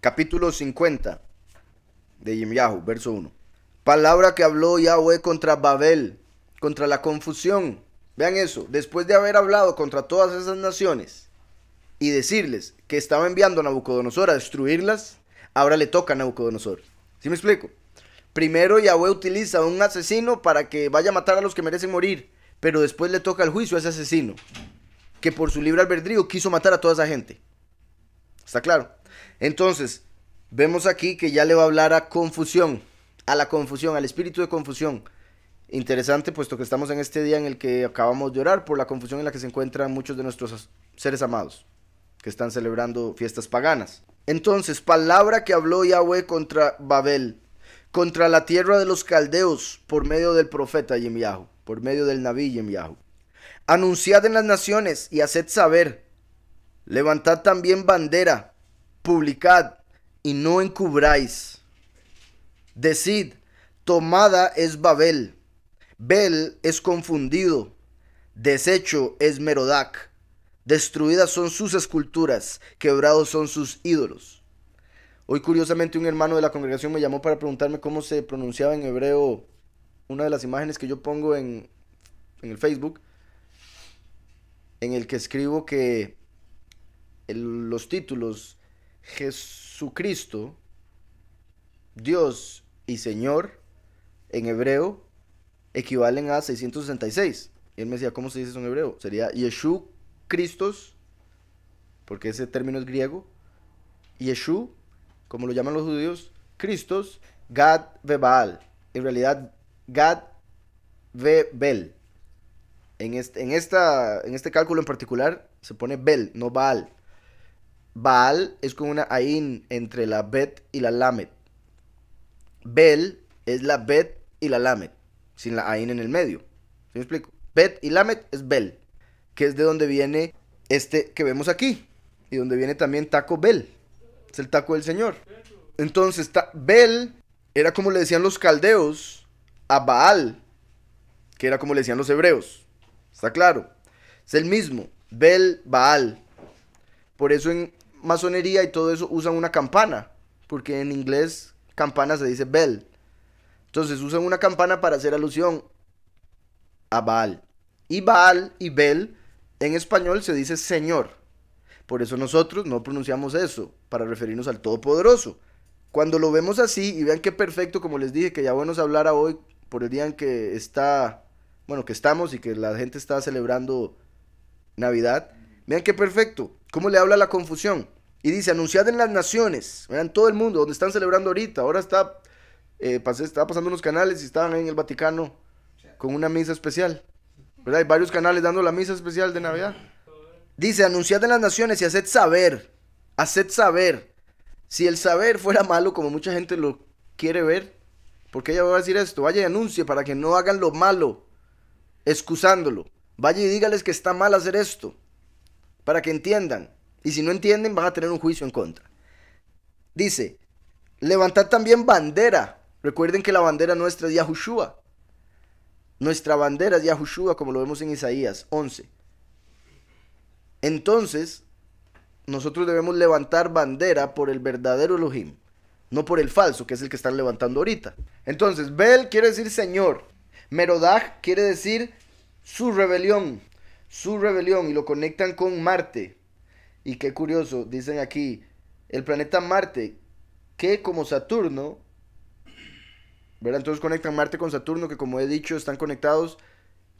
capítulo 50 de YirmYahu, verso 1. Palabra que habló Yahweh contra Babel, contra la confusión. Vean eso, después de haber hablado contra todas esas naciones y decirles que estaba enviando a Nabucodonosor a destruirlas, ahora le toca a Nabucodonosor. ¿Sí me explico? Primero Yahweh utiliza a un asesino para que vaya a matar a los que merecen morir, pero después le toca el juicio a ese asesino, que por su libre albedrío quiso matar a toda esa gente. ¿Está claro? Entonces, vemos aquí que ya le va a hablar a confusión, a la confusión, al espíritu de confusión. Interesante, puesto que estamos en este día en el que acabamos de orar por la confusión en la que se encuentran muchos de nuestros seres amados, que están celebrando fiestas paganas. Entonces, palabra que habló Yahweh contra Babel, contra la tierra de los caldeos, por medio del profeta YirmYahu, por medio del Nabí YirmYahu. Anunciad en las naciones y haced saber, levantad también bandera, publicad y no encubráis. Decid, tomada es Babel, Bel es confundido, deshecho es Merodac, destruidas son sus esculturas, quebrados son sus ídolos. Hoy curiosamente un hermano de la congregación me llamó para preguntarme cómo se pronunciaba en hebreo una de las imágenes que yo pongo en el Facebook, en el que escribo que los títulos Jesucristo, Dios y Señor, en hebreo, equivalen a 666. Y él me decía, ¿cómo se dice eso en hebreo? Sería Yeshu Christos, porque ese término es griego. Yeshu, como lo llaman los judíos, Christos, Gad Vebaal. En realidad, Gad Vebel. En este cálculo en particular se pone Bel, no Baal. Baal es con una ain entre la bet y la lamet. Bel es la bet y la lamet, sin la ain en el medio. ¿Sí me explico? Bet y lamet es Bel, que es de donde viene este que vemos aquí, y donde viene también taco Bel, es el taco del Señor. Entonces, Bel era como le decían los caldeos a Baal, que era como le decían los hebreos. ¿Está claro? Es el mismo, Bel, Baal. Por eso en masonería y todo eso usan una campana, porque en inglés campana se dice Bel. Entonces usan una campana para hacer alusión a Baal. Y Baal y Bel en español se dice Señor. Por eso nosotros no pronunciamos eso, para referirnos al Todopoderoso. Cuando lo vemos así, y vean qué perfecto, como les dije, que Yahweh nos hablara hoy por el día en que está, bueno, que estamos y que la gente está celebrando Navidad. Vean qué perfecto, cómo le habla a la confusión. Y dice, anunciad en las naciones, vean todo el mundo, donde están celebrando ahorita. Ahora estaba pasando unos canales y estaban ahí en el Vaticano con una misa especial, ¿verdad? Hay varios canales dando la misa especial de Navidad. Dice, anunciad en las naciones y haced saber, haced saber. Si el saber fuera malo, como mucha gente lo quiere ver, ¿por qué ella va a decir esto? Vaya y anuncie para que no hagan lo malo, excusándolo. Vaya y dígales que está mal hacer esto, para que entiendan, y si no entienden van a tener un juicio en contra. Dice, levantad también bandera. Recuerden que la bandera nuestra es Yahushua, nuestra bandera es Yahushua, como lo vemos en Isaías 11. Entonces, nosotros debemos levantar bandera por el verdadero Elohim, no por el falso, que es el que están levantando ahorita. Entonces, Bel quiere decir Señor, Merodach quiere decir su rebelión, su rebelión, y lo conectan con Marte. Y qué curioso, dicen aquí, el planeta Marte, que como Saturno, ¿verdad? Entonces conectan Marte con Saturno, que como he dicho, están conectados,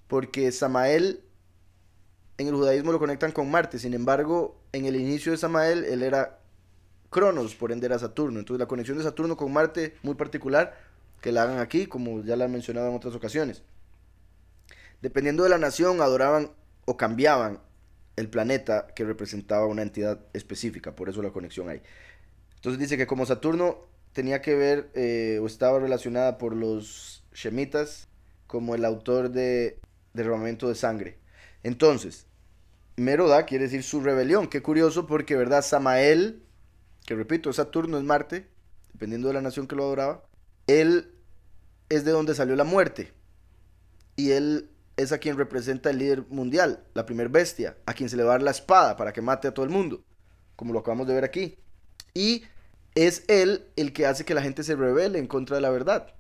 porque Samael, en el judaísmo lo conectan con Marte. Sin embargo, en el inicio de Samael, él era Cronos, por ende era Saturno. Entonces la conexión de Saturno con Marte, muy particular, que la hagan aquí, como ya la he mencionado en otras ocasiones. Dependiendo de la nación, adoraban o cambiaban el planeta que representaba una entidad específica, por eso la conexión ahí. Entonces dice que como Saturno tenía que ver o estaba relacionada por los shemitas como el autor de derramamiento de sangre. Entonces, Merodá quiere decir su rebelión. Qué curioso, porque verdad, Samael, que repito, Saturno es Marte, dependiendo de la nación que lo adoraba, él es de donde salió la muerte, y él es a quien representa el líder mundial, la primer bestia, a quien se le va a dar la espada para que mate a todo el mundo, como lo acabamos de ver aquí. Y es él el que hace que la gente se rebele en contra de la verdad.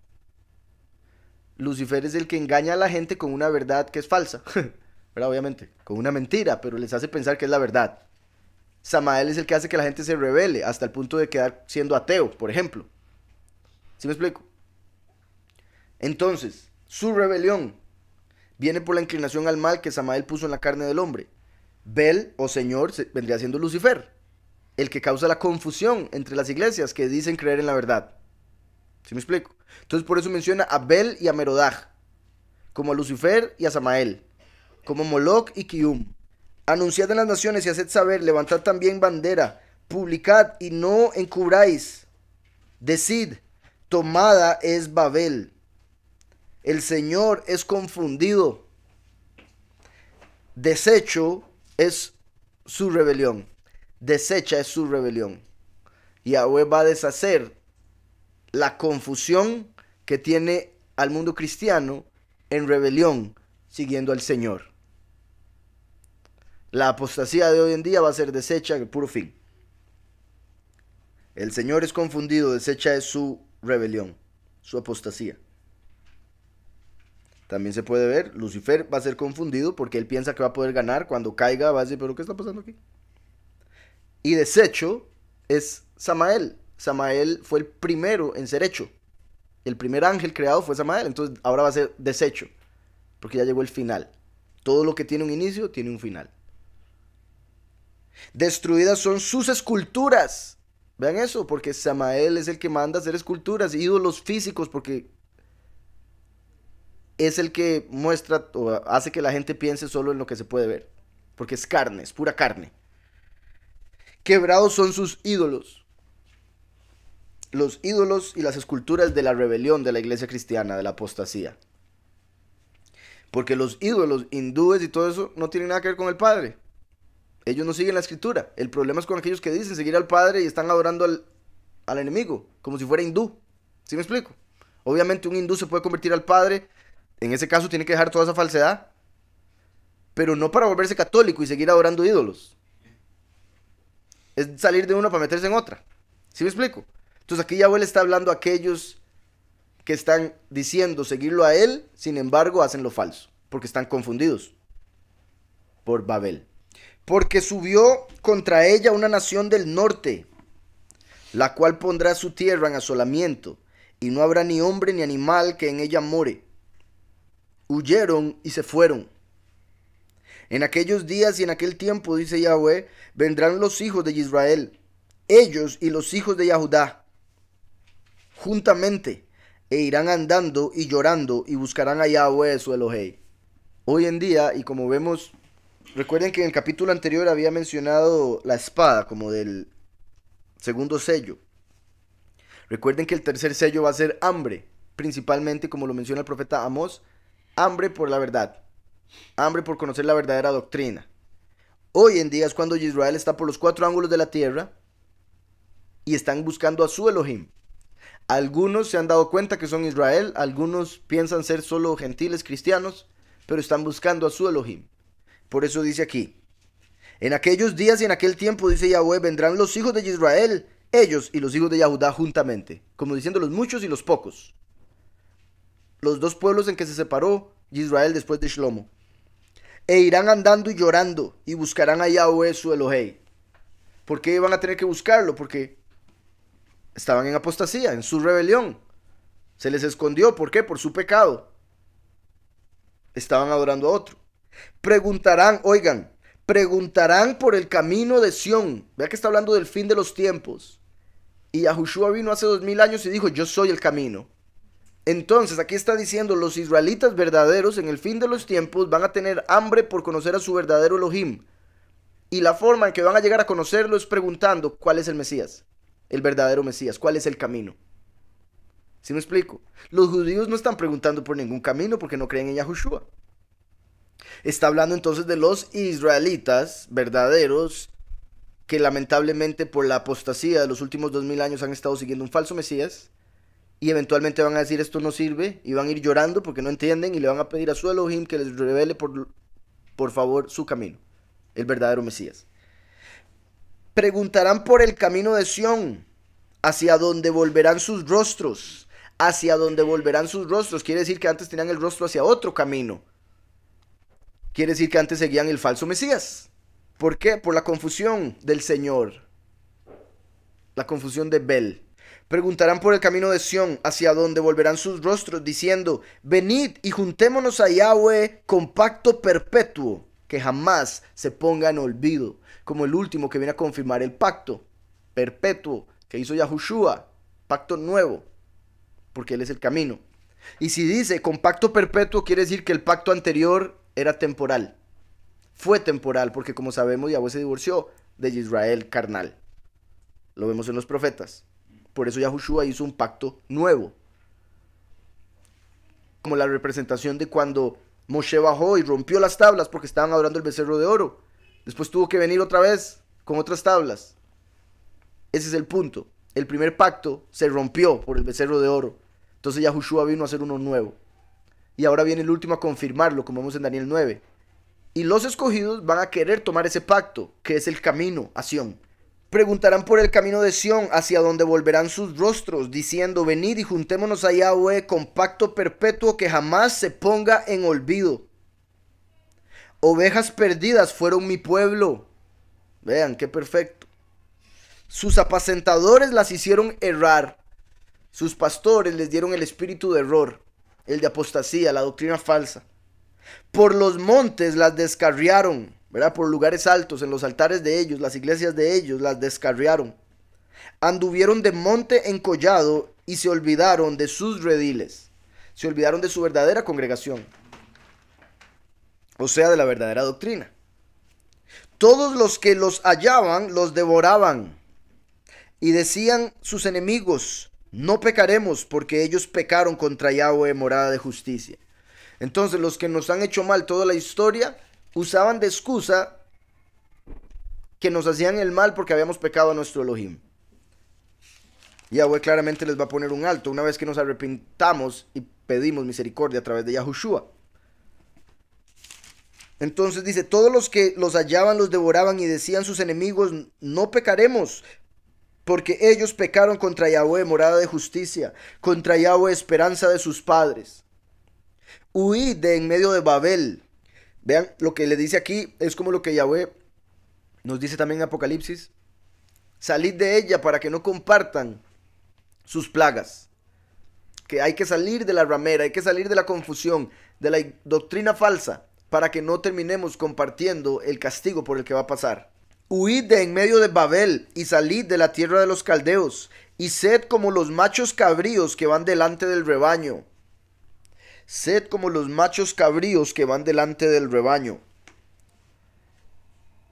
Lucifer es el que engaña a la gente con una verdad que es falsa, ¿verdad? Obviamente, con una mentira, pero les hace pensar que es la verdad. Samael es el que hace que la gente se rebele hasta el punto de quedar siendo ateo, por ejemplo. ¿Sí me explico? Entonces, su rebelión viene por la inclinación al mal que Samael puso en la carne del hombre. Bel o Señor vendría siendo Lucifer, el que causa la confusión entre las iglesias que dicen creer en la verdad. ¿Sí me explico? Entonces por eso menciona a Bel y a Merodac, como a Lucifer y a Samael, como Moloch y Kium. Anunciad en las naciones y haced saber, levantad también bandera, publicad y no encubráis. Decid, tomada es Babel, el Señor es confundido, deshecho es su rebelión, deshecha es su rebelión. Yahweh va a deshacer la confusión que tiene al mundo cristiano en rebelión, siguiendo al Señor. La apostasía de hoy en día va a ser deshecha en el puro fin. El Señor es confundido, deshecha es su rebelión, su apostasía. También se puede ver, Lucifer va a ser confundido porque él piensa que va a poder ganar. Cuando caiga va a decir, ¿pero qué está pasando aquí? Y deshecho es Samael. Samael fue el primero en ser hecho. El primer ángel creado fue Samael, entonces ahora va a ser deshecho, porque ya llegó el final. Todo lo que tiene un inicio, tiene un final. Destruidas son sus esculturas. Vean eso, porque Samael es el que manda hacer esculturas, ídolos físicos, porque es el que muestra o hace que la gente piense solo en lo que se puede ver, porque es carne, es pura carne. Quebrados son sus ídolos. Los ídolos y las esculturas de la rebelión de la iglesia cristiana, de la apostasía. Porque los ídolos hindúes y todo eso no tienen nada que ver con el Padre. Ellos no siguen la escritura. El problema es con aquellos que dicen seguir al Padre y están adorando al enemigo, como si fuera hindú. ¿Sí me explico? Obviamente un hindú se puede convertir al Padre. En ese caso tiene que dejar toda esa falsedad, pero no para volverse católico y seguir adorando ídolos. Es salir de una para meterse en otra. ¿Sí me explico? Entonces aquí Yahweh le está hablando a aquellos que están diciendo seguirlo a él, sin embargo hacen lo falso, porque están confundidos por Babel. Porque subió contra ella una nación del norte, la cual pondrá su tierra en asolamiento, y no habrá ni hombre ni animal que en ella more. Huyeron y se fueron. En aquellos días y en aquel tiempo, dice Yahweh, vendrán los hijos de Israel, ellos y los hijos de Yahudá, juntamente, e irán andando y llorando y buscarán a Yahweh su Elohei. Hoy en día, y como vemos, recuerden que en el capítulo anterior había mencionado la espada como del segundo sello. Recuerden que el tercer sello va a ser hambre, principalmente como lo menciona el profeta Amós, hambre por la verdad, hambre por conocer la verdadera doctrina. Hoy en día es cuando Israel está por los 4 ángulos de la tierra y están buscando a su Elohim. Algunos se han dado cuenta que son Israel, algunos piensan ser solo gentiles cristianos, pero están buscando a su Elohim. Por eso dice aquí, en aquellos días y en aquel tiempo, dice Yahweh, vendrán los hijos de Israel, ellos y los hijos de Yahudá juntamente, como diciendo los muchos y los pocos. Los dos pueblos en que se separó Israel después de Shlomo. E irán andando y llorando y buscarán a Yahweh su Elohei. ¿Por qué iban a tener que buscarlo? Porque estaban en apostasía, en su rebelión. Se les escondió. ¿Por qué? Por su pecado. Estaban adorando a otro. Preguntarán, oigan, preguntarán por el camino de Sion. Vea que está hablando del fin de los tiempos. Y Yahushua vino hace 2000 años y dijo, yo soy el camino. Entonces aquí está diciendo, los israelitas verdaderos en el fin de los tiempos van a tener hambre por conocer a su verdadero Elohim. Y la forma en que van a llegar a conocerlo es preguntando cuál es el Mesías, el verdadero Mesías, cuál es el camino. ¿Sí me explico? Los judíos no están preguntando por ningún camino porque no creen en Yahushua. Está hablando entonces de los israelitas verdaderos que lamentablemente por la apostasía de los últimos 2000 años han estado siguiendo un falso Mesías. Y eventualmente van a decir esto no sirve y van a ir llorando porque no entienden y le van a pedir a su Elohim que les revele por favor su camino, el verdadero Mesías. Preguntarán por el camino de Sion, hacia donde volverán sus rostros, hacia donde volverán sus rostros. Quiere decir que antes tenían el rostro hacia otro camino. Quiere decir que antes seguían el falso Mesías. ¿Por qué? Por la confusión del Señor, la confusión de Bel. Preguntarán por el camino de Sion, hacia donde volverán sus rostros, diciendo: venid y juntémonos a Yahweh con pacto perpetuo, que jamás se ponga en olvido, como el último que viene a confirmar el pacto perpetuo que hizo Yahushua, pacto nuevo, porque él es el camino. Y si dice con pacto perpetuo, quiere decir que el pacto anterior era temporal, fue temporal, porque como sabemos Yahweh se divorció de Israel carnal, lo vemos en los profetas. Por eso Yahushua hizo un pacto nuevo, como la representación de cuando Moshe bajó y rompió las tablas porque estaban adorando el becerro de oro. Después tuvo que venir otra vez con otras tablas. Ese es el punto. El primer pacto se rompió por el becerro de oro. Entonces Yahushua vino a hacer uno nuevo. Y ahora viene el último a confirmarlo, como vemos en Daniel 9. Y los escogidos van a querer tomar ese pacto, que es el camino a Sion. Preguntarán por el camino de Sion, hacia donde volverán sus rostros, diciendo: venid y juntémonos a Yahweh con pacto perpetuo que jamás se ponga en olvido. Ovejas perdidas fueron mi pueblo. Vean qué perfecto. Sus apacentadores las hicieron errar. Sus pastores les dieron el espíritu de error, el de apostasía, la doctrina falsa. Por los montes las descarriaron. ¿Verdad? Por lugares altos, en los altares de ellos, las iglesias de ellos, las descarriaron. Anduvieron de monte en collado y se olvidaron de sus rediles. Se olvidaron de su verdadera congregación, o sea, de la verdadera doctrina. Todos los que los hallaban los devoraban y decían sus enemigos: no pecaremos, porque ellos pecaron contra Yahweh, morada de justicia. Entonces los que nos han hecho mal toda la historia usaban de excusa que nos hacían el mal porque habíamos pecado a nuestro Elohim. Yahweh claramente les va a poner un alto una vez que nos arrepintamos y pedimos misericordia a través de Yahushua. Entonces dice: todos los que los hallaban los devoraban y decían sus enemigos: no pecaremos, porque ellos pecaron contra Yahweh, morada de justicia, contra Yahweh, esperanza de sus padres. Huí de en medio de Babel. Vean, lo que le dice aquí es como lo que Yahweh nos dice también en Apocalipsis: salid de ella para que no compartan sus plagas. Que hay que salir de la ramera, hay que salir de la confusión, de la doctrina falsa, para que no terminemos compartiendo el castigo por el que va a pasar. Huid de en medio de Babel y salid de la tierra de los caldeos, y sed como los machos cabríos que van delante del rebaño. Sed como los machos cabríos que van delante del rebaño.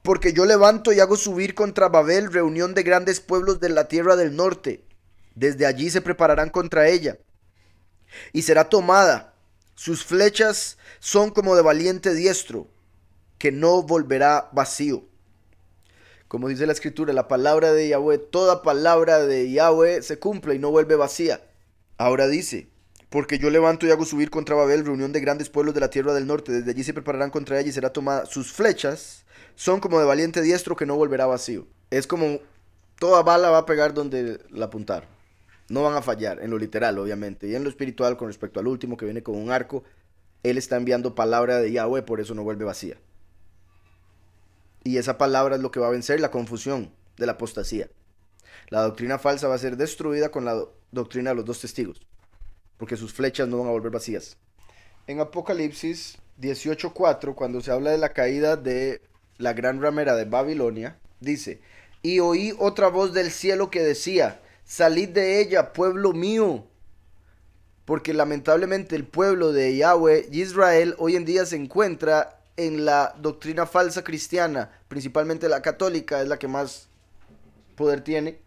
Porque yo levanto y hago subir contra Babel reunión de grandes pueblos de la tierra del norte. Desde allí se prepararán contra ella, y será tomada. Sus flechas son como de valiente diestro, que no volverá vacío. Como dice la escritura, la palabra de Yahweh, toda palabra de Yahweh se cumple y no vuelve vacía. Ahora dice: porque yo levanto y hago subir contra Babel reunión de grandes pueblos de la tierra del norte. Desde allí se prepararán contra ella y será tomada. Sus flechas son como de valiente diestro que no volverá vacío. Es como toda bala va a pegar donde la apuntar. No van a fallar, en lo literal obviamente. Y en lo espiritual, con respecto al último que viene con un arco, él está enviando palabra de Yahweh, por eso no vuelve vacía. Y esa palabra es lo que va a vencer la confusión de la apostasía. La doctrina falsa va a ser destruida con la doctrina de los dos testigos, porque sus flechas no van a volver vacías. En Apocalipsis 18:4, cuando se habla de la caída de la gran ramera de Babilonia, dice: y oí otra voz del cielo que decía: salid de ella, pueblo mío. Porque lamentablemente el pueblo de Yahweh, Israel, hoy en día se encuentra en la doctrina falsa cristiana, principalmente la católica, es la que más poder tiene.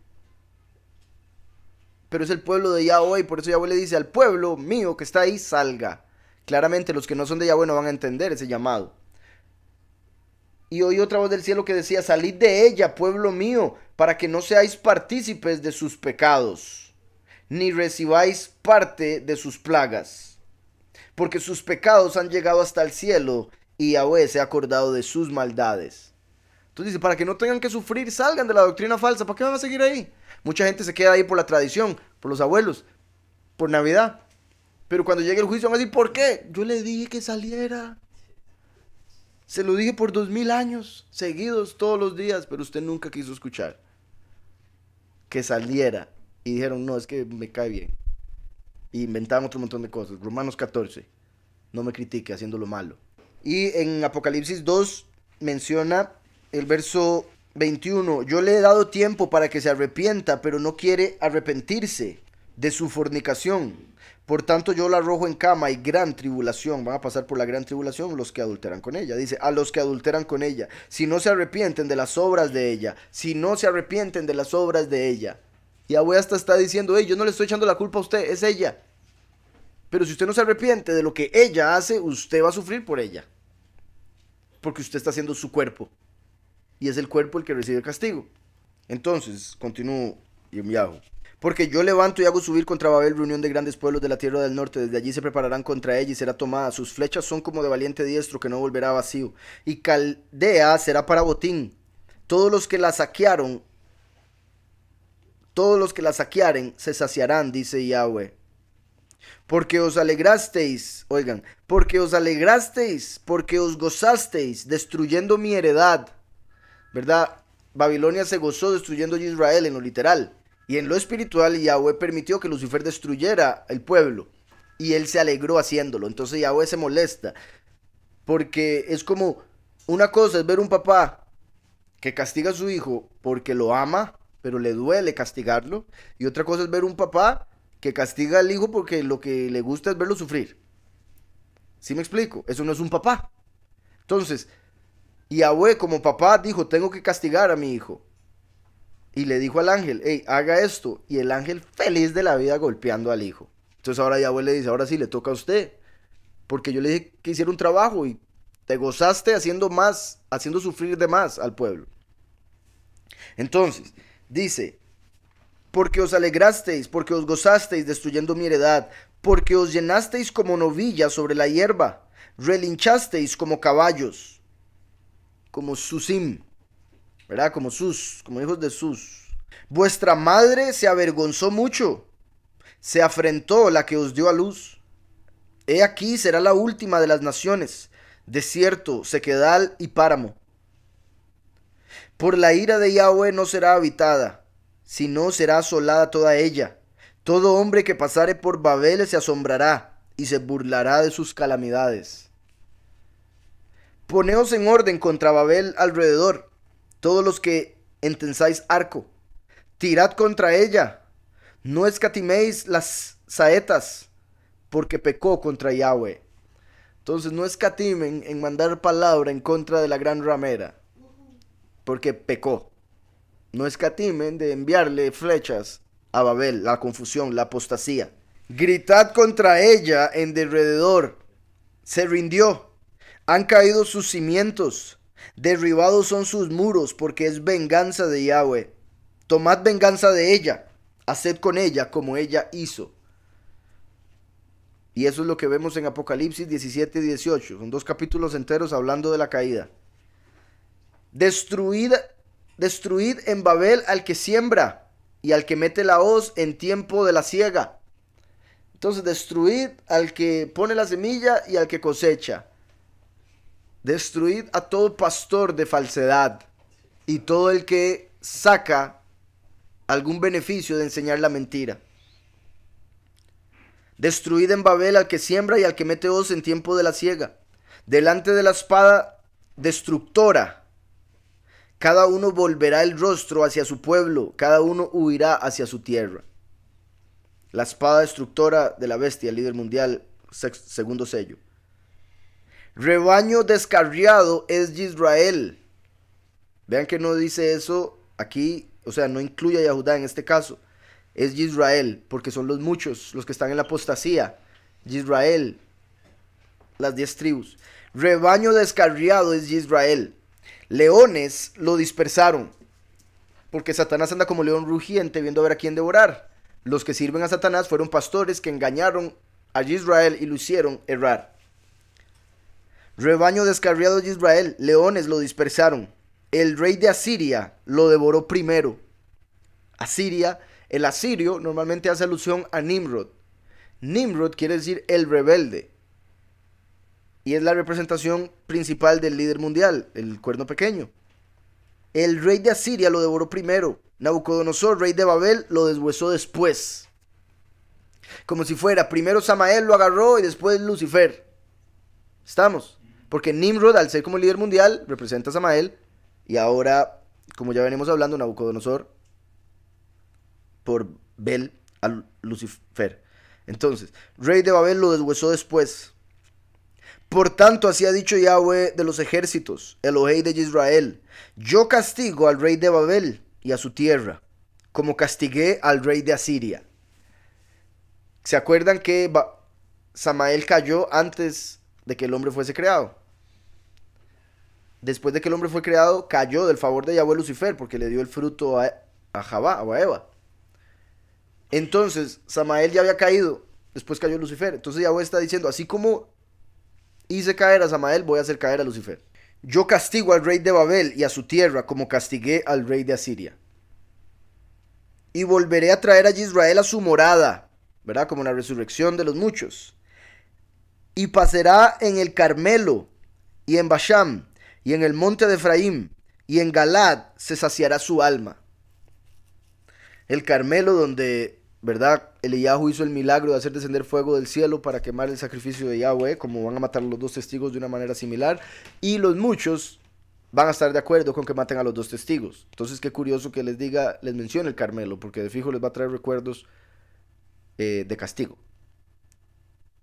Pero es el pueblo de Yahweh, y por eso Yahweh le dice al pueblo mío que está ahí: salga. Claramente los que no son de Yahweh no van a entender ese llamado. Y oí otra voz del cielo que decía: salid de ella, pueblo mío, para que no seáis partícipes de sus pecados, ni recibáis parte de sus plagas, porque sus pecados han llegado hasta el cielo, y Yahweh se ha acordado de sus maldades. Entonces dice: para que no tengan que sufrir, salgan de la doctrina falsa. ¿Para qué van a seguir ahí? Mucha gente se queda ahí por la tradición, por los abuelos, por Navidad. Pero cuando llegue el juicio van a decir, ¿por qué? Yo le dije que saliera. Se lo dije por 2000 años, seguidos, todos los días, pero usted nunca quiso escuchar. Que saliera. Y dijeron, no, es que me cae bien. Y inventaron otro montón de cosas. Romanos 14, no me critique haciendo lo malo. Y en Apocalipsis 2 menciona el verso 21. Yo le he dado tiempo para que se arrepienta, pero no quiere arrepentirse de su fornicación. Por tanto, yo la arrojo en cama y gran tribulación. Van a pasar por la gran tribulación los que adulteran con ella. Dice, a los que adulteran con ella. Si no se arrepienten de las obras de ella. Si no se arrepienten de las obras de ella. Y Yahweh hasta está diciendo, hey, yo no le estoy echando la culpa a usted, es ella. Pero si usted no se arrepiente de lo que ella hace, usted va a sufrir por ella. Porque usted está haciendo su cuerpo. Y es el cuerpo el que recibe el castigo. Entonces, continúo, YirmYahu. Porque yo levanto y hago subir contra Babel reunión de grandes pueblos de la tierra del norte, desde allí se prepararán contra ella y será tomada, sus flechas son como de valiente diestro que no volverá vacío, y Caldea será para botín, todos los que la saquearen se saciarán, dice Yahweh. Porque os alegrasteis, oigan, porque os alegrasteis, porque os gozasteis, destruyendo mi heredad, ¿verdad? Babilonia se gozó destruyendo a Israel en lo literal. Y en lo espiritual, Yahweh permitió que Lucifer destruyera el pueblo. Y él se alegró haciéndolo. Entonces Yahweh se molesta. Porque es como, una cosa es ver un papá que castiga a su hijo porque lo ama, pero le duele castigarlo. Y otra cosa es ver un papá que castiga al hijo porque lo que le gusta es verlo sufrir. ¿Sí me explico? Eso no es un papá. Entonces, Yahweh como papá dijo, tengo que castigar a mi hijo. Y le dijo al ángel, hey, haga esto. Y el ángel feliz de la vida golpeando al hijo. Entonces ahora Yahweh le dice, ahora sí le toca a usted. Porque yo le dije que hiciera un trabajo y te gozaste haciendo más, haciendo sufrir de más al pueblo. Entonces, dice, porque os alegrasteis, porque os gozasteis destruyendo mi heredad, porque os llenasteis como novillas sobre la hierba, relinchasteis como caballos, como Susim. ¿Verdad? Como Sus, como hijos de Sus. Vuestra madre se avergonzó mucho, se afrentó la que os dio a luz. He aquí será la última de las naciones, desierto, sequedal y páramo. Por la ira de Yahweh no será habitada, sino será asolada toda ella. Todo hombre que pasare por Babel se asombrará y se burlará de sus calamidades. Poneos en orden contra Babel alrededor. Todos los que entensáis arco, tirad contra ella, no escatiméis las saetas, porque pecó contra Yahweh. Entonces no escatimen en mandar palabra en contra de la gran ramera, porque pecó. No escatimen de enviarle flechas a Babel, la confusión, la apostasía. Gritad contra ella en derredor, se rindió, han caído sus cimientos. Derribados son sus muros, porque es venganza de Yahweh. Tomad venganza de ella, haced con ella como ella hizo. Y eso es lo que vemos en Apocalipsis 17 y 18. Son 2 capítulos enteros hablando de la caída. Destruid en Babel al que siembra y al que mete la hoz en tiempo de la siega. Entonces destruid al que pone la semilla y al que cosecha. Destruid a todo pastor de falsedad y todo el que saca algún beneficio de enseñar la mentira. Destruid en Babel al que siembra y al que mete hoz en tiempo de la siega. Delante de la espada destructora, cada uno volverá el rostro hacia su pueblo, cada uno huirá hacia su tierra. La espada destructora de la bestia, líder mundial, segundo sello. Rebaño descarriado es Yisrael. Vean que no dice eso aquí, o sea, no incluye a Yahudá en este caso. Es Yisrael, porque son los muchos, los que están en la apostasía. Yisrael, las 10 tribus. Rebaño descarriado es Yisrael. Leones lo dispersaron, porque Satanás anda como león rugiente viendo a ver a quién devorar. Los que sirven a Satanás fueron pastores que engañaron a Yisrael y lo hicieron errar. Rebaño descarriado de Israel, leones lo dispersaron. El rey de Asiria lo devoró primero. Asiria. El asirio normalmente hace alusión a Nimrod. Nimrod quiere decir el rebelde. Y es la representación principal del líder mundial, el cuerno pequeño. El rey de Asiria lo devoró primero. Nabucodonosor, rey de Babel, lo deshuesó después. Como si fuera, primero Samael lo agarró y después Lucifer. ¿Estamos? Porque Nimrod, al ser como el líder mundial, representa a Samael. Y ahora, como ya venimos hablando, Nabucodonosor por Bel a Lucifer. Entonces, rey de Babel lo deshuesó después. Por tanto, así ha dicho Yahweh de los ejércitos, Elohei de Yisrael: yo castigo al rey de Babel y a su tierra, como castigué al rey de Asiria. ¿Se acuerdan que Samael cayó antes de que el hombre fuese creado? Después de que el hombre fue creado, cayó del favor de Yahweh Lucifer, porque le dio el fruto a Javá o a Eva. Entonces, Samael ya había caído, después cayó Lucifer. Entonces Yahweh está diciendo, así como hice caer a Samael, voy a hacer caer a Lucifer. Yo castigo al rey de Babel y a su tierra, como castigué al rey de Asiria. Y volveré a traer a Israel a su morada, ¿verdad? Como la resurrección de los muchos. Y pasará en el Carmelo, y en Basham, y en el monte de Efraín, y en Galad se saciará su alma. El Carmelo, donde, ¿verdad?, Eliyahu hizo el milagro de hacer descender fuego del cielo para quemar el sacrificio de Yahweh, como van a matar a los dos testigos de una manera similar, y los muchos van a estar de acuerdo con que maten a los dos testigos. Entonces, qué curioso que les mencione el Carmelo, porque de fijo les va a traer recuerdos de castigo,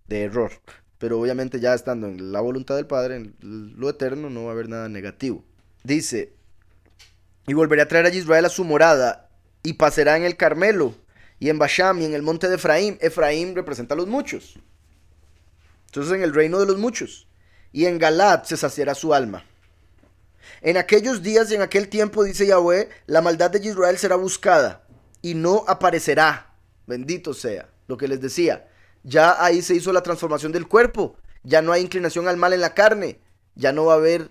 de error. Pero obviamente ya estando en la voluntad del Padre, en lo eterno, no va a haber nada negativo. Dice, y volveré a traer a Israel a su morada, y pasará en el Carmelo, y en Basham, y en el monte de Efraín. Efraín representa a los muchos. Entonces en el reino de los muchos. Y en Galad se saciará su alma. En aquellos días y en aquel tiempo, dice Yahweh, la maldad de Israel será buscada, y no aparecerá. Bendito sea, lo que les decía. Ya ahí se hizo la transformación del cuerpo, ya no hay inclinación al mal en la carne, ya no va a haber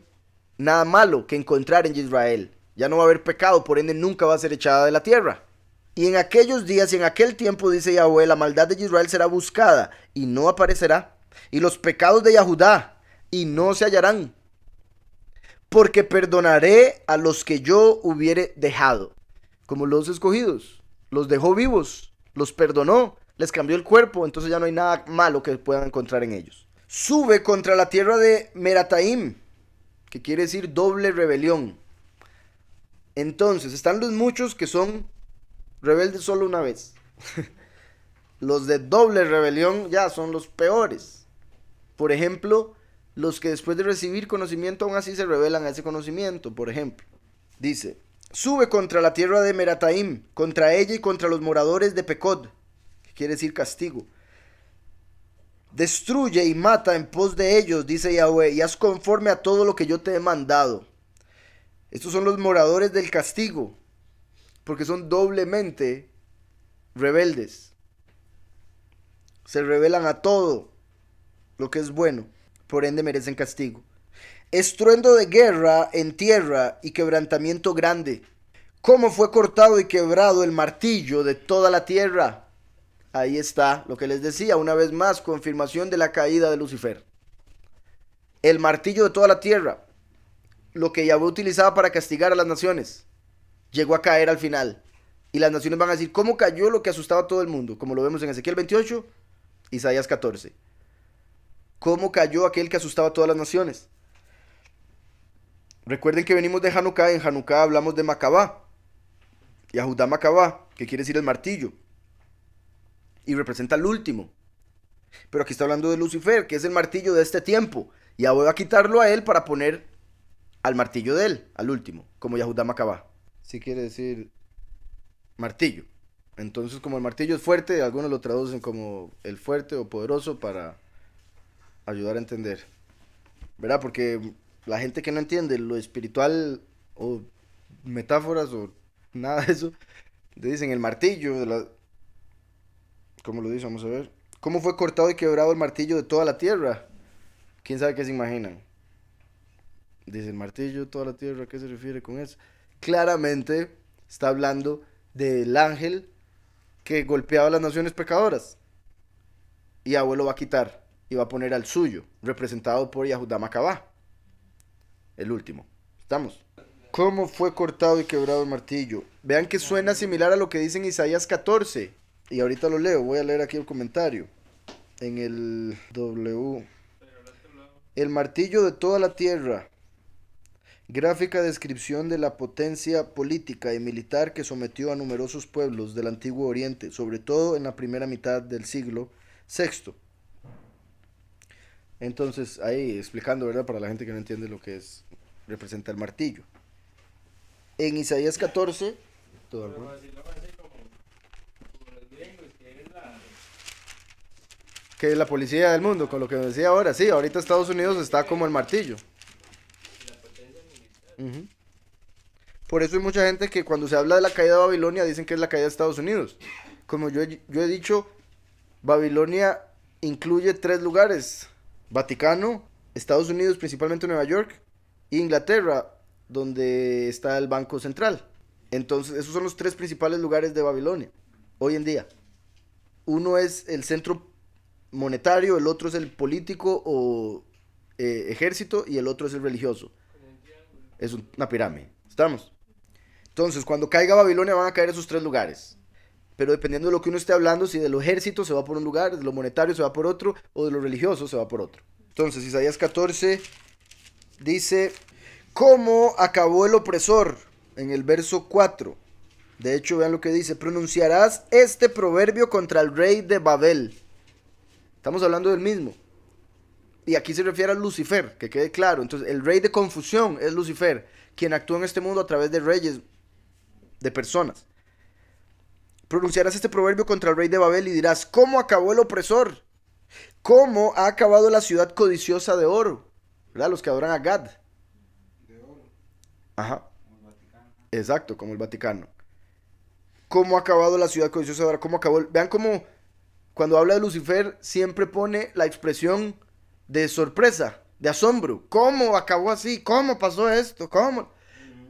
nada malo que encontrar en Israel, ya no va a haber pecado, por ende nunca va a ser echada de la tierra. Y en aquellos días y en aquel tiempo, dice Yahweh, la maldad de Israel será buscada y no aparecerá, y los pecados de Yahudá y no se hallarán, porque perdonaré a los que yo hubiere dejado, como los escogidos, los dejó vivos, los perdonó. Les cambió el cuerpo, entonces ya no hay nada malo que puedan encontrar en ellos. Sube contra la tierra de Merataim, que quiere decir doble rebelión. Entonces, están los muchos que son rebeldes solo una vez. Los de doble rebelión ya son los peores. Por ejemplo, los que después de recibir conocimiento aún así se rebelan a ese conocimiento, por ejemplo. Dice, sube contra la tierra de Merataim, contra ella y contra los moradores de Pecod. Quiere decir castigo. Destruye y mata en pos de ellos, dice Yahweh, y haz conforme a todo lo que yo te he mandado. Estos son los moradores del castigo, porque son doblemente rebeldes. Se rebelan a todo lo que es bueno, por ende merecen castigo. Estruendo de guerra en tierra y quebrantamiento grande. ¿Cómo fue cortado y quebrado el martillo de toda la tierra? Ahí está lo que les decía, una vez más, confirmación de la caída de Lucifer. El martillo de toda la tierra, lo que Yahweh utilizaba para castigar a las naciones, llegó a caer al final. Y las naciones van a decir, ¿cómo cayó lo que asustaba a todo el mundo? Como lo vemos en Ezequiel 28, Isaías 14. ¿Cómo cayó aquel que asustaba a todas las naciones? Recuerden que venimos de Hanukkah, en Hanukkah hablamos de Macabá. Yahudá Macabá, que quiere decir el martillo. Y representa al último. Pero aquí está hablando de Lucifer, que es el martillo de este tiempo. Y ahora va a quitarlo a él para poner al martillo de él, al último, como Yahudá Macabá. Sí quiere decir martillo. Entonces, como el martillo es fuerte, algunos lo traducen como el fuerte o poderoso para ayudar a entender. ¿Verdad? Porque la gente que no entiende lo espiritual o metáforas o nada de eso, le dicen el martillo de la... ¿Cómo lo dice? Vamos a ver. ¿Cómo fue cortado y quebrado el martillo de toda la tierra? ¿Quién sabe qué se imaginan? Dice el martillo de toda la tierra, ¿a qué se refiere con eso? Claramente está hablando del ángel que golpeaba a las naciones pecadoras. Y Yahweh lo va a quitar y va a poner al suyo, representado por Yahudá Macabá, el último. ¿Estamos? ¿Cómo fue cortado y quebrado el martillo? Vean que suena similar a lo que dice en Isaías 14. Y ahorita lo leo, voy a leer aquí el comentario. En el W. El martillo de toda la tierra. Gráfica descripción de la potencia política y militar que sometió a numerosos pueblos del Antiguo Oriente, sobre todo en la primera mitad del siglo VI. Entonces, ahí explicando, ¿verdad? Para la gente que no entiende lo que es, representa el martillo. En Isaías 14... Todo el que es la policía del mundo, con lo que decía ahora, sí, ahorita Estados Unidos está como el martillo. Uh-huh. Por eso hay mucha gente que cuando se habla de la caída de Babilonia dicen que es la caída de Estados Unidos. Como yo he dicho, Babilonia incluye tres lugares: Vaticano, Estados Unidos, principalmente Nueva York, e Inglaterra, donde está el Banco Central. Entonces esos son los tres principales lugares de Babilonia hoy en día. Uno es el centro monetario, el otro es el político o ejército, y el otro es el religioso. Es una pirámide. ¿Estamos? Entonces, cuando caiga Babilonia van a caer esos tres lugares. Pero dependiendo de lo que uno esté hablando, si de lo ejército se va por un lugar, de lo monetario se va por otro, o de lo religioso se va por otro. Entonces, Isaías 14 dice, ¿cómo acabó el opresor? En el verso 4. De hecho, vean lo que dice: pronunciarás este proverbio contra el rey de Babel. Estamos hablando del mismo. Y aquí se refiere a Lucifer, que quede claro. Entonces, el rey de confusión es Lucifer, quien actúa en este mundo a través de reyes, de personas. Pronunciarás este proverbio contra el rey de Babel y dirás, ¿cómo acabó el opresor? ¿Cómo ha acabado la ciudad codiciosa de oro? ¿Verdad? Los que adoran a Gad. De oro. Ajá. Como el Vaticano. Exacto, como el Vaticano. ¿Cómo ha acabado la ciudad codiciosa de oro? ¿Cómo acabó? Vean cómo... Cuando habla de Lucifer, siempre pone la expresión de sorpresa, de asombro. ¿Cómo acabó así? ¿Cómo pasó esto? ¿Cómo?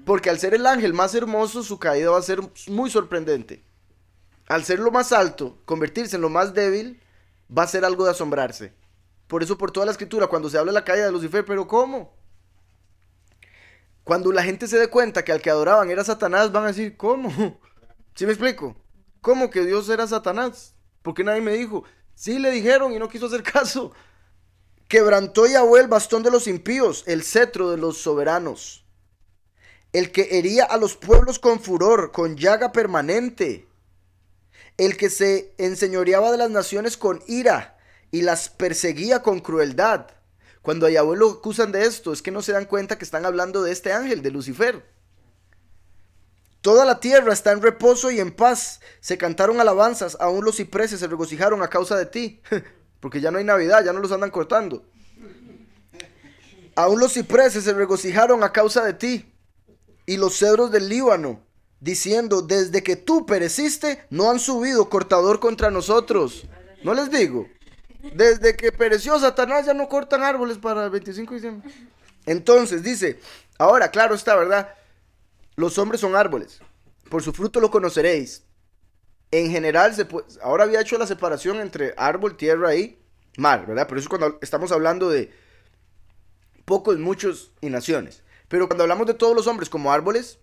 Porque al ser el ángel más hermoso, su caída va a ser muy sorprendente. Al ser lo más alto, convertirse en lo más débil, va a ser algo de asombrarse. Por eso, por toda la escritura, cuando se habla de la caída de Lucifer, ¿pero cómo? Cuando la gente se dé cuenta que al que adoraban era Satanás, van a decir, ¿cómo? ¿Sí me explico? ¿Cómo que Dios era Satanás? ¿Por qué nadie me dijo? Sí, le dijeron y no quiso hacer caso. Quebrantó Yahweh el bastón de los impíos, el cetro de los soberanos. El que hería a los pueblos con furor, con llaga permanente. El que se enseñoreaba de las naciones con ira y las perseguía con crueldad. Cuando a Yahweh lo acusan de esto, es que no se dan cuenta que están hablando de este ángel, de Lucifer. Toda la tierra está en reposo y en paz. Se cantaron alabanzas, aún los cipreses se regocijaron a causa de ti. Porque ya no hay Navidad, ya no los andan cortando. Aún los cipreses se regocijaron a causa de ti. Y los cedros del Líbano, diciendo, desde que tú pereciste, no han subido cortador contra nosotros. ¿No les digo? Desde que pereció Satanás ya no cortan árboles para el 25 de diciembre. Entonces, dice, ahora, claro está, ¿verdad? Los hombres son árboles, por su fruto lo conoceréis. En general, ahora había hecho la separación entre árbol, tierra y mar, ¿verdad? Pero eso es cuando estamos hablando de pocos, muchos y naciones. Pero cuando hablamos de todos los hombres como árboles,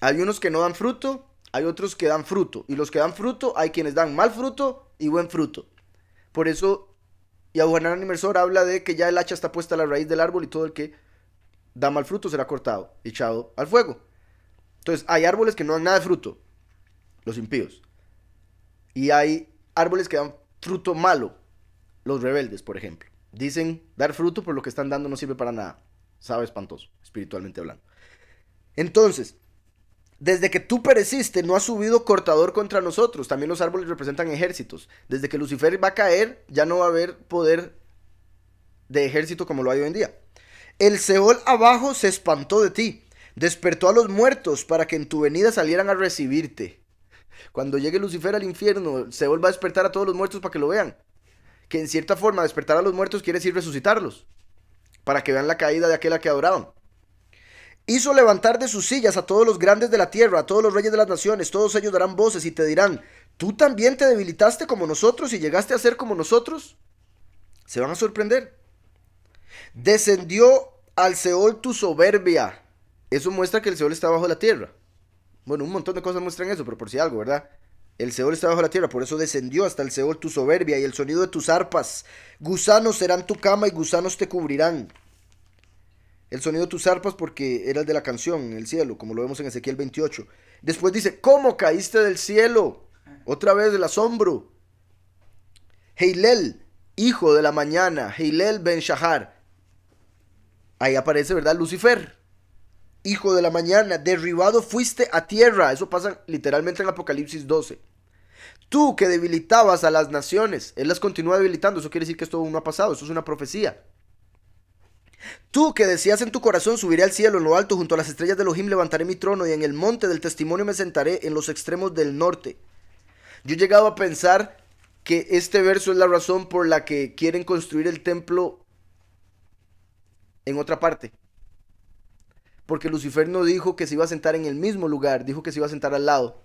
hay unos que no dan fruto, hay otros que dan fruto. Y los que dan fruto, hay quienes dan mal fruto y buen fruto. Por eso, Yahushua Nimrod habla de que ya el hacha está puesta a la raíz del árbol y todo el que da mal fruto será cortado, echado al fuego. Entonces, hay árboles que no dan nada de fruto, los impíos. Y hay árboles que dan fruto malo, los rebeldes, por ejemplo. Dicen, dar fruto, pero lo que están dando no sirve para nada. Sabe espantoso, espiritualmente hablando. Entonces, desde que tú pereciste, no ha subido cortador contra nosotros. También los árboles representan ejércitos. Desde que Lucifer va a caer, ya no va a haber poder de ejército como lo hay hoy en día. El Seol abajo se espantó de ti. Despertó a los muertos para que en tu venida salieran a recibirte. Cuando llegue Lucifer al infierno, Seol va a despertar a todos los muertos para que lo vean. Que en cierta forma despertar a los muertos quiere decir resucitarlos. Para que vean la caída de aquel a que adoraban. Hizo levantar de sus sillas a todos los grandes de la tierra, a todos los reyes de las naciones, todos ellos darán voces y te dirán, ¿tú también te debilitaste como nosotros y llegaste a ser como nosotros? Se van a sorprender. Descendió al Seol tu soberbia. Eso muestra que el Seol está bajo la tierra. Bueno, un montón de cosas muestran eso, pero por si algo, ¿verdad? El Seol está bajo la tierra, por eso descendió hasta el Seol tu soberbia y el sonido de tus arpas. Gusanos serán tu cama y gusanos te cubrirán. El sonido de tus arpas porque era el de la canción en el cielo, como lo vemos en Ezequiel 28. Después dice, ¿cómo caíste del cielo? Otra vez el asombro. Heilel, hijo de la mañana, Heilel ben Shahar. Ahí aparece, ¿verdad? Lucifer, hijo de la mañana, derribado fuiste a tierra. Eso pasa literalmente en Apocalipsis 12. Tú que debilitabas a las naciones, él las continúa debilitando. Eso quiere decir que esto aún no ha pasado, eso es una profecía. Tú que decías en tu corazón, subiré al cielo en lo alto, junto a las estrellas de Elohim levantaré mi trono y en el monte del testimonio me sentaré en los extremos del norte. Yo he llegado a pensar que este verso es la razón por la que quieren construir el templo en otra parte. Porque Lucifer no dijo que se iba a sentar en el mismo lugar, dijo que se iba a sentar al lado.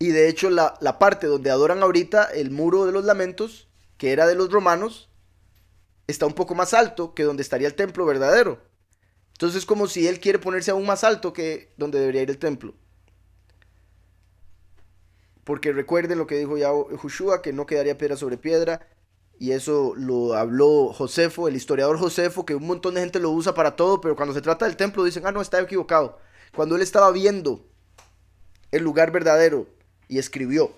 Y de hecho la parte donde adoran ahorita, el muro de los lamentos, que era de los romanos, está un poco más alto que donde estaría el templo verdadero. Entonces es como si él quiere ponerse aún más alto que donde debería ir el templo. Porque recuerden lo que dijo Yahushua, que no quedaría piedra sobre piedra. Y eso lo habló Josefo, el historiador Josefo, que un montón de gente lo usa para todo, pero cuando se trata del templo dicen, ah no, está equivocado. Cuando él estaba viendo el lugar verdadero y escribió.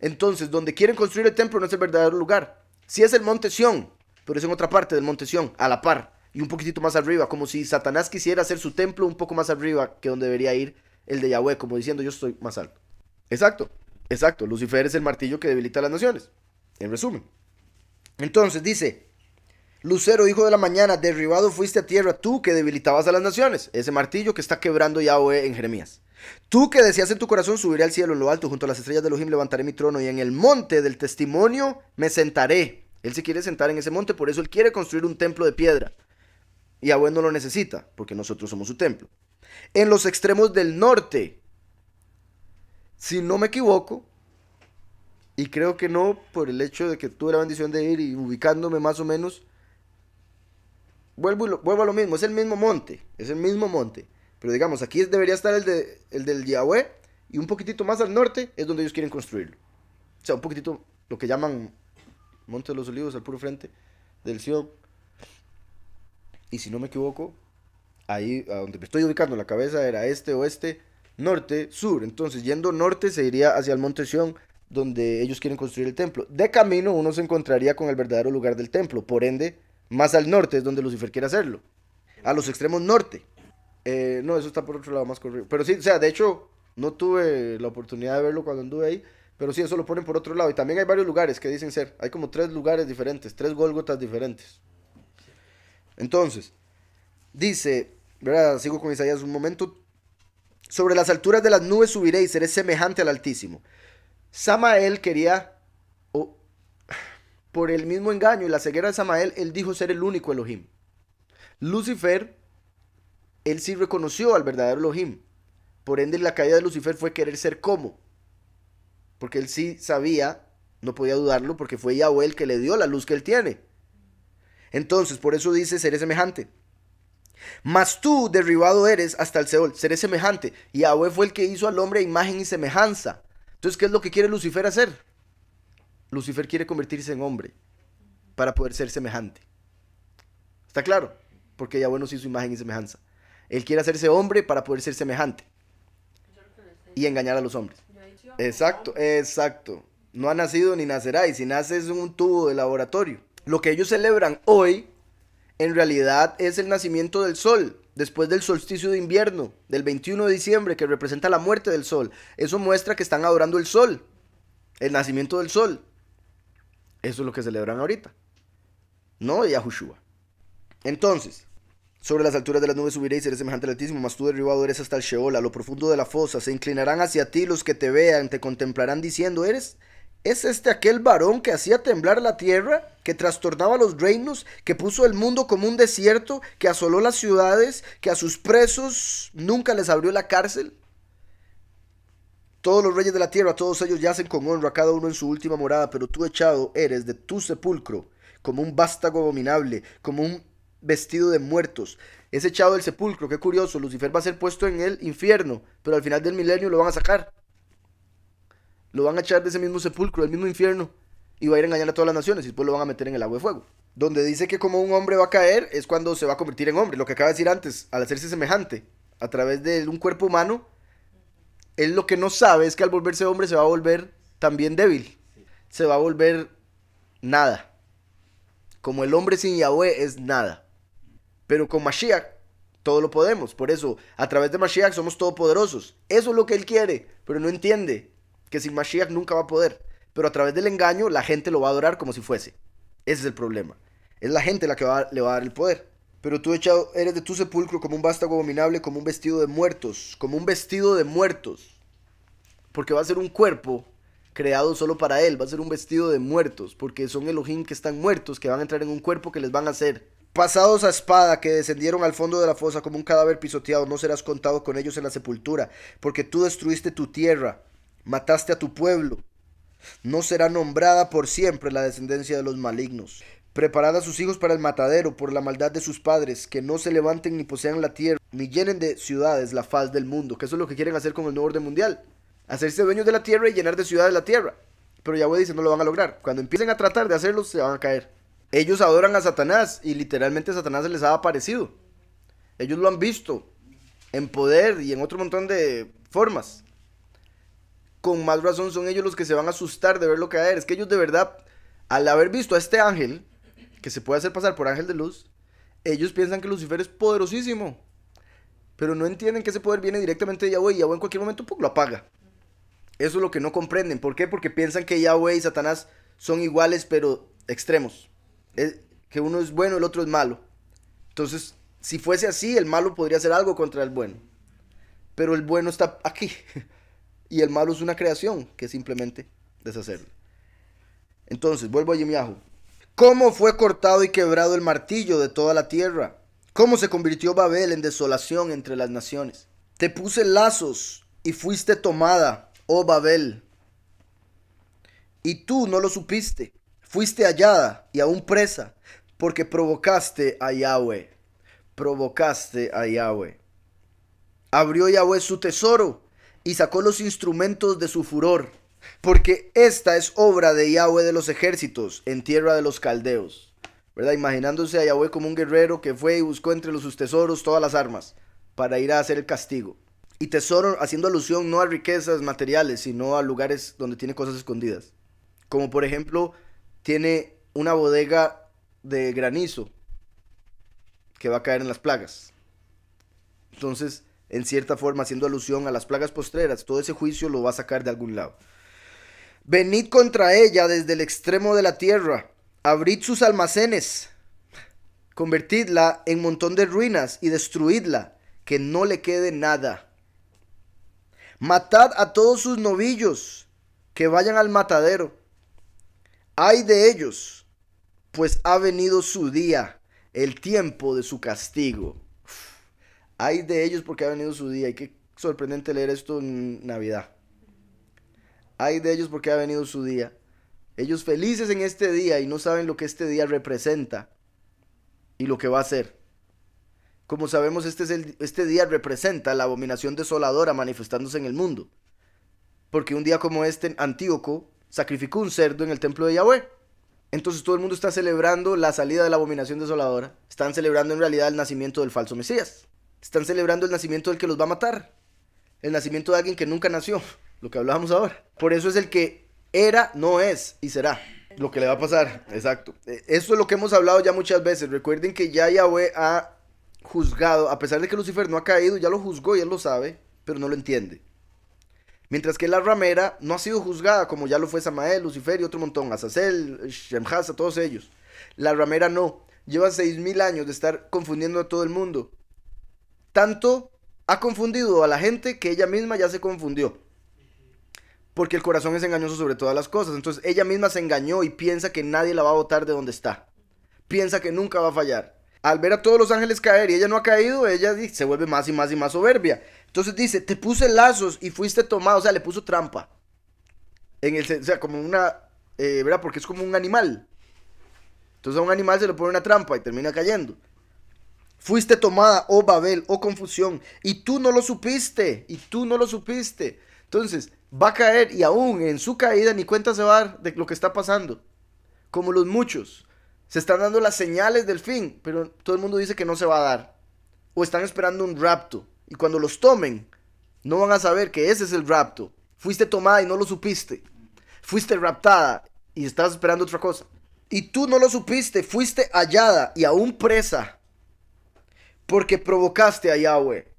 Entonces, donde quieren construir el templo no es el verdadero lugar. Sí es el Monte Sion, pero es en otra parte del Monte Sion, a la par, y un poquitito más arriba, como si Satanás quisiera hacer su templo un poco más arriba que donde debería ir el de Yahweh, como diciendo yo estoy más alto. Exacto, exacto, Lucifer es el martillo que debilita a las naciones, en resumen. Entonces dice, lucero hijo de la mañana, derribado fuiste a tierra, tú que debilitabas a las naciones, ese martillo que está quebrando Yahweh en Jeremías. Tú que decías en tu corazón, subiré al cielo en lo alto, junto a las estrellas de Elohim levantaré mi trono y en el monte del testimonio me sentaré. Él se quiere sentar en ese monte, por eso él quiere construir un templo de piedra. Y Yahweh no lo necesita, porque nosotros somos su templo. En los extremos del norte, si no me equivoco, y creo que no, por el hecho de que tuve la bendición de ir y ubicándome más o menos, vuelvo a lo mismo, es el mismo monte. Pero digamos, aquí debería estar el del Yahweh, y un poquitito más al norte es donde ellos quieren construirlo. O sea, un poquitito lo que llaman Monte de los Olivos, al puro frente del Sion. Y si no me equivoco, ahí a donde me estoy ubicando la cabeza era este, oeste, norte, sur. Entonces, yendo norte se iría hacia el Monte Sion, donde ellos quieren construir el templo. De camino uno se encontraría con el verdadero lugar del templo. Por ende, más al norte es donde Lucifer quiere hacerlo. A los extremos norte. No, eso está por otro lado más corrido. Pero sí, o sea, de hecho, no tuve la oportunidad de verlo cuando anduve ahí. Pero sí, eso lo ponen por otro lado. Y también hay varios lugares que dicen ser. Hay como 3 lugares diferentes, 3 Gólgotas diferentes. Entonces, dice, ¿verdad? Sigo con Isaías un momento. Sobre las alturas de las nubes subiré y seré semejante al Altísimo. Samael quería, por el mismo engaño y la ceguera de Samael, él dijo ser el único Elohim. Lucifer, él sí reconoció al verdadero Elohim. Por ende, la caída de Lucifer fue querer ser como. Porque él sí sabía, no podía dudarlo, porque fue Yahweh el que le dio la luz que él tiene. Entonces, por eso dice, seré semejante. Mas tú derribado eres hasta el Seol, seré semejante. Yahweh fue el que hizo al hombre imagen y semejanza. Entonces, ¿qué es lo que quiere Lucifer hacer? Lucifer quiere convertirse en hombre para poder ser semejante. ¿Está claro? Porque Yahweh nos hizo imagen y semejanza. Él quiere hacerse hombre para poder ser semejante y engañar a los hombres. Exacto, exacto. No ha nacido ni nacerá, y si nace es un tubo de laboratorio. Lo que ellos celebran hoy, en realidad, es el nacimiento del sol, después del solsticio de invierno, del 21 de diciembre, que representa la muerte del sol. Eso muestra que están adorando el sol, el nacimiento del sol. Eso es lo que celebran ahorita, no Yahushua. Entonces, sobre las alturas de las nubes subiré y seré semejante al Altísimo, mas tú derribado eres hasta el Sheol, a lo profundo de la fosa. Se inclinarán hacia ti los que te vean, te contemplarán diciendo, ¿es este aquel varón que hacía temblar la tierra, que trastornaba los reinos, que puso el mundo como un desierto, que asoló las ciudades, que a sus presos nunca les abrió la cárcel. Todos los reyes de la tierra, todos ellos yacen con honra, cada uno en su última morada, pero tú echado eres de tu sepulcro, como un vástago abominable, como un vestido de muertos. Es echado del sepulcro, qué curioso, Lucifer va a ser puesto en el infierno, pero al final del milenio lo van a sacar. Lo van a echar de ese mismo sepulcro, del mismo infierno, y va a ir a engañar a todas las naciones, y después lo van a meter en el agua de fuego. Donde dice que como un hombre va a caer, es cuando se va a convertir en hombre, lo que acaba de decir antes, al hacerse semejante, a través de un cuerpo humano. Él lo que no sabe es que al volverse hombre se va a volver también débil, se va a volver nada. Como el hombre sin Yahweh es nada, pero con Mashiach todo lo podemos. Por eso, a través de Mashiach somos todopoderosos. Eso es lo que él quiere, pero no entiende que sin Mashiach nunca va a poder. Pero a través del engaño la gente lo va a adorar como si fuese. Ese es el problema. Es la gente la que le va a dar el poder. Pero tú echado eres de tu sepulcro como un vástago abominable, como un vestido de muertos, como un vestido de muertos. Porque va a ser un cuerpo creado solo para él, va a ser un vestido de muertos, porque son Elohim que están muertos, que van a entrar en un cuerpo que les van a hacer. Pasados a espada, que descendieron al fondo de la fosa como un cadáver pisoteado, no serás contado con ellos en la sepultura, porque tú destruiste tu tierra, mataste a tu pueblo. No será nombrada por siempre la descendencia de los malignos. Preparad a sus hijos para el matadero, por la maldad de sus padres, que no se levanten ni posean la tierra, ni llenen de ciudades la faz del mundo. Que eso es lo que quieren hacer con el nuevo orden mundial. Hacerse dueños de la tierra y llenar de ciudades la tierra. Pero Yahweh dice, no lo van a lograr. Cuando empiecen a tratar de hacerlo, se van a caer. Ellos adoran a Satanás, y literalmente Satanás se les ha aparecido. Ellos lo han visto, en poder y en otro montón de formas. Con más razón son ellos los que se van a asustar de verlo caer. Es que ellos de verdad, al haber visto a este ángel, que se puede hacer pasar por ángel de luz, ellos piensan que Lucifer es poderosísimo, pero no entienden que ese poder viene directamente de Yahweh, y Yahweh en cualquier momento ¡pum!, lo apaga. Eso es lo que no comprenden. ¿Por qué? Porque piensan que Yahweh y Satanás son iguales, pero extremos, que uno es bueno, el otro es malo. Entonces, si fuese así, el malo podría hacer algo contra el bueno, pero el bueno está aquí, y el malo es una creación que es simplemente deshacerlo. Entonces, vuelvo a YirmYahu. ¿Cómo fue cortado y quebrado el martillo de toda la tierra? ¿Cómo se convirtió Babel en desolación entre las naciones? Te puse lazos y fuiste tomada, oh Babel. Y tú no lo supiste. Fuiste hallada y aún presa, porque provocaste a Yahweh. Provocaste a Yahweh. Abrió Yahweh su tesoro y sacó los instrumentos de su furor. Porque esta es obra de Yahweh de los ejércitos en tierra de los caldeos, ¿verdad? Imaginándose a Yahweh como un guerrero que fue y buscó entre sus tesoros todas las armas para ir a hacer el castigo. Y tesoro haciendo alusión no a riquezas materiales, sino a lugares donde tiene cosas escondidas. Como por ejemplo, tiene una bodega de granizo que va a caer en las plagas. Entonces, en cierta forma, haciendo alusión a las plagas postreras, todo ese juicio lo va a sacar de algún lado. Venid contra ella desde el extremo de la tierra, abrid sus almacenes, convertidla en montón de ruinas y destruidla, que no le quede nada. Matad a todos sus novillos, que vayan al matadero. Ay de ellos, pues ha venido su día, el tiempo de su castigo. Uf. Ay de ellos porque ha venido su día, y qué sorprendente leer esto en Navidad. Ay de ellos porque ha venido su día. Ellos felices en este día y no saben lo que este día representa y lo que va a hacer. Como sabemos, este día representa la abominación desoladora manifestándose en el mundo. Porque un día como este, Antíoco sacrificó un cerdo en el templo de Yahweh. Entonces todo el mundo está celebrando la salida de la abominación desoladora. Están celebrando en realidad el nacimiento del falso Mesías. Están celebrando el nacimiento del que los va a matar. El nacimiento de alguien que nunca nació. Lo que hablábamos ahora. Por eso es el que era, no es y será. Lo que le va a pasar, exacto. Esto es lo que hemos hablado ya muchas veces. Recuerden que ya Yahweh ha juzgado, a pesar de que Lucifer no ha caído, ya lo juzgó y él lo sabe, pero no lo entiende. Mientras que la ramera no ha sido juzgada, como ya lo fue Samael, Lucifer y otro montón, Azazel, Shemhasa, todos ellos. La ramera no. Lleva 6000 años de estar confundiendo a todo el mundo. Tanto ha confundido a la gente que ella misma ya se confundió. porque el corazón es engañoso sobre todas las cosas. Entonces ella misma se engañó y piensa que nadie la va a botar de donde está. Piensa que nunca va a fallar. Al ver a todos los ángeles caer y ella no ha caído, ella se vuelve más y más y más soberbia. Entonces dice, te puse lazos y fuiste tomado. O sea, le puso trampa. O sea, como una... ¿verdad? Porque es como un animal. Entonces a un animal se le pone una trampa y termina cayendo. Fuiste tomada, oh Babel, oh confusión, y tú no lo supiste, y tú no lo supiste. Entonces va a caer y aún en su caída ni cuenta se va a dar de lo que está pasando. Como los muchos, se están dando las señales del fin, pero todo el mundo dice que no se va a dar. O están esperando un rapto, y cuando los tomen, no van a saber que ese es el rapto. Fuiste tomada y no lo supiste. Fuiste raptada y estás esperando otra cosa. Y tú no lo supiste, fuiste hallada y aún presa, porque provocaste a Yahweh.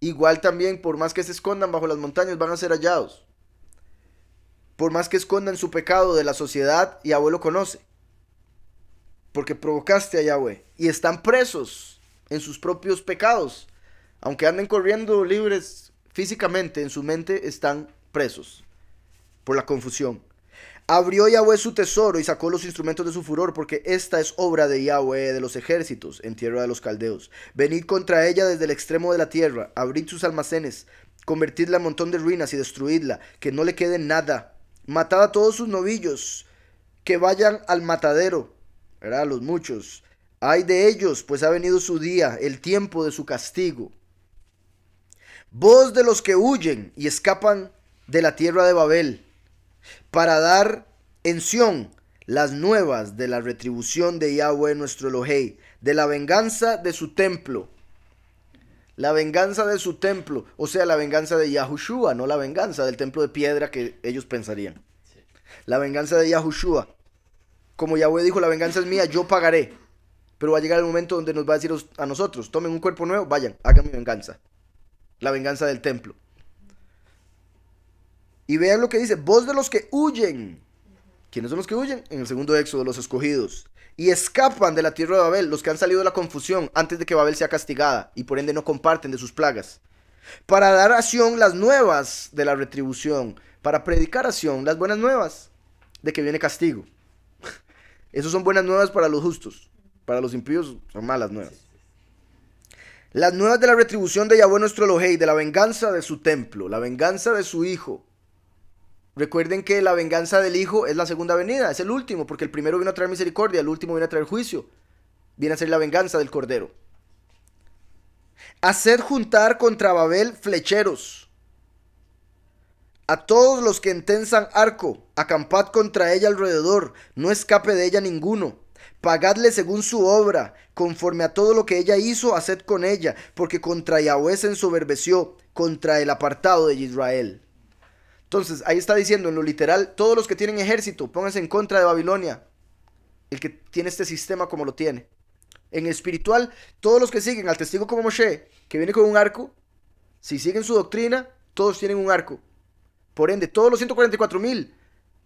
Igual también, por más que se escondan bajo las montañas, van a ser hallados. Por más que escondan su pecado de la sociedad, Yahweh lo conoce, porque provocaste a Yahweh. Y están presos en sus propios pecados. Aunque anden corriendo libres físicamente, en su mente están presos por la confusión. Abrió Yahweh su tesoro y sacó los instrumentos de su furor, porque esta es obra de Yahweh de los ejércitos en tierra de los caldeos. Venid contra ella desde el extremo de la tierra, abrid sus almacenes, convertidla en montón de ruinas y destruidla, que no le quede nada. Matad a todos sus novillos, que vayan al matadero, ¿verdad? Los muchos. Ay de ellos, pues ha venido su día, el tiempo de su castigo. Voz de los que huyen y escapan de la tierra de Babel, para dar en Sion las nuevas de la retribución de Yahweh nuestro Elohei, de la venganza de su templo. La venganza de su templo, o sea, la venganza de Yahushua, no la venganza del templo de piedra que ellos pensarían. La venganza de Yahushua. Como Yahweh dijo, la venganza es mía, yo pagaré. Pero va a llegar el momento donde nos va a decir a nosotros, tomen un cuerpo nuevo, vayan, hagan mi venganza. La venganza del templo. Y vean lo que dice, voz de los que huyen. ¿Quiénes son los que huyen? En el segundo éxodo, los escogidos. Y escapan de la tierra de Babel, los que han salido de la confusión antes de que Babel sea castigada, y por ende no comparten de sus plagas. Para dar a Sion las nuevas de la retribución, para predicar a Sion las buenas nuevas de que viene castigo. Esas son buenas nuevas para los justos, para los impíos son malas nuevas. Las nuevas de la retribución de Yahweh nuestro Elohei, de la venganza de su templo, la venganza de su hijo. Recuerden que la venganza del hijo es la segunda venida, es el último, porque el primero vino a traer misericordia, el último vino a traer juicio. Viene a ser la venganza del cordero. Haced juntar contra Babel flecheros. A todos los que entensan arco, acampad contra ella alrededor, no escape de ella ninguno. Pagadle según su obra, conforme a todo lo que ella hizo, haced con ella, porque contra Yahweh se ensoberbeció, contra el apartado de Israel. Entonces, ahí está diciendo en lo literal, todos los que tienen ejército, pónganse en contra de Babilonia, el que tiene este sistema como lo tiene. En espiritual, todos los que siguen al testigo como Moshe, que viene con un arco, si siguen su doctrina, todos tienen un arco. Por ende, todos los 144,000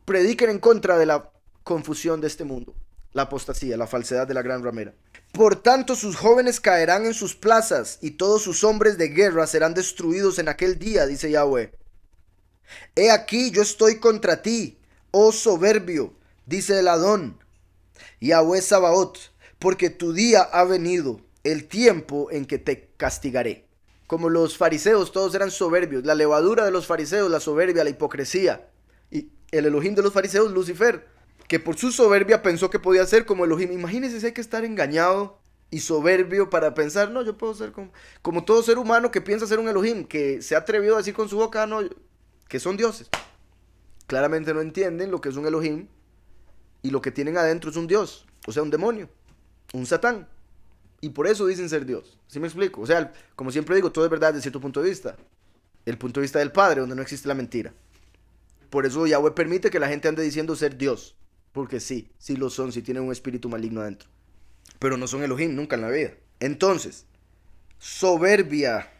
prediquen en contra de la confusión de este mundo, la apostasía, la falsedad de la gran ramera. Por tanto, sus jóvenes caerán en sus plazas y todos sus hombres de guerra serán destruidos en aquel día, dice Yahweh. He aquí yo estoy contra ti, oh soberbio, dice el Adón, Yahweh Sabaoth, porque tu día ha venido, el tiempo en que te castigaré. Como los fariseos, todos eran soberbios, la levadura de los fariseos, la soberbia, la hipocresía. Y el Elohim de los fariseos, Lucifer, que por su soberbia pensó que podía ser como Elohim. Imagínense si hay que estar engañado y soberbio para pensar, no, yo puedo ser como todo ser humano que piensa ser un Elohim, que se ha atrevido a decir con su boca, no, que son dioses. Claramente no entienden lo que es un Elohim y lo que tienen adentro es un dios, o sea, un demonio, un satán, y por eso dicen ser dios. ¿Sí me explico? O sea, como siempre digo, todo es verdad desde cierto punto de vista, el punto de vista del Padre, donde no existe la mentira. Por eso Yahweh permite que la gente ande diciendo ser dios, porque sí lo son, sí tienen un espíritu maligno adentro, pero no son Elohim nunca en la vida. Entonces, soberbia,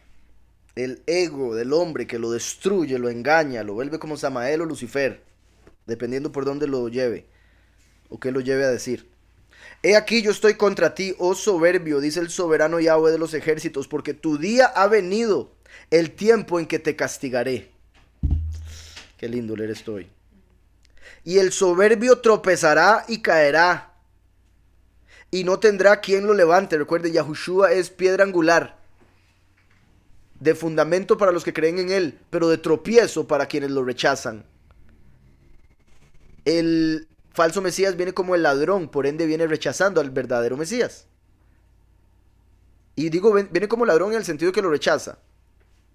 el ego del hombre que lo destruye, lo engaña, lo vuelve como Samael o Lucifer, dependiendo por dónde lo lleve o qué lo lleve a decir. He aquí yo estoy contra ti, oh soberbio, dice el soberano Yahweh de los ejércitos, porque tu día ha venido, el tiempo en que te castigaré. Qué lindo leer esto hoy. Y el soberbio tropezará y caerá, y no tendrá quien lo levante. Recuerde, Yahushua es piedra angular, de fundamento para los que creen en él, pero de tropiezo para quienes lo rechazan. El falso Mesías viene como el ladrón, por ende viene rechazando al verdadero Mesías. Y digo, viene como ladrón en el sentido que lo rechaza,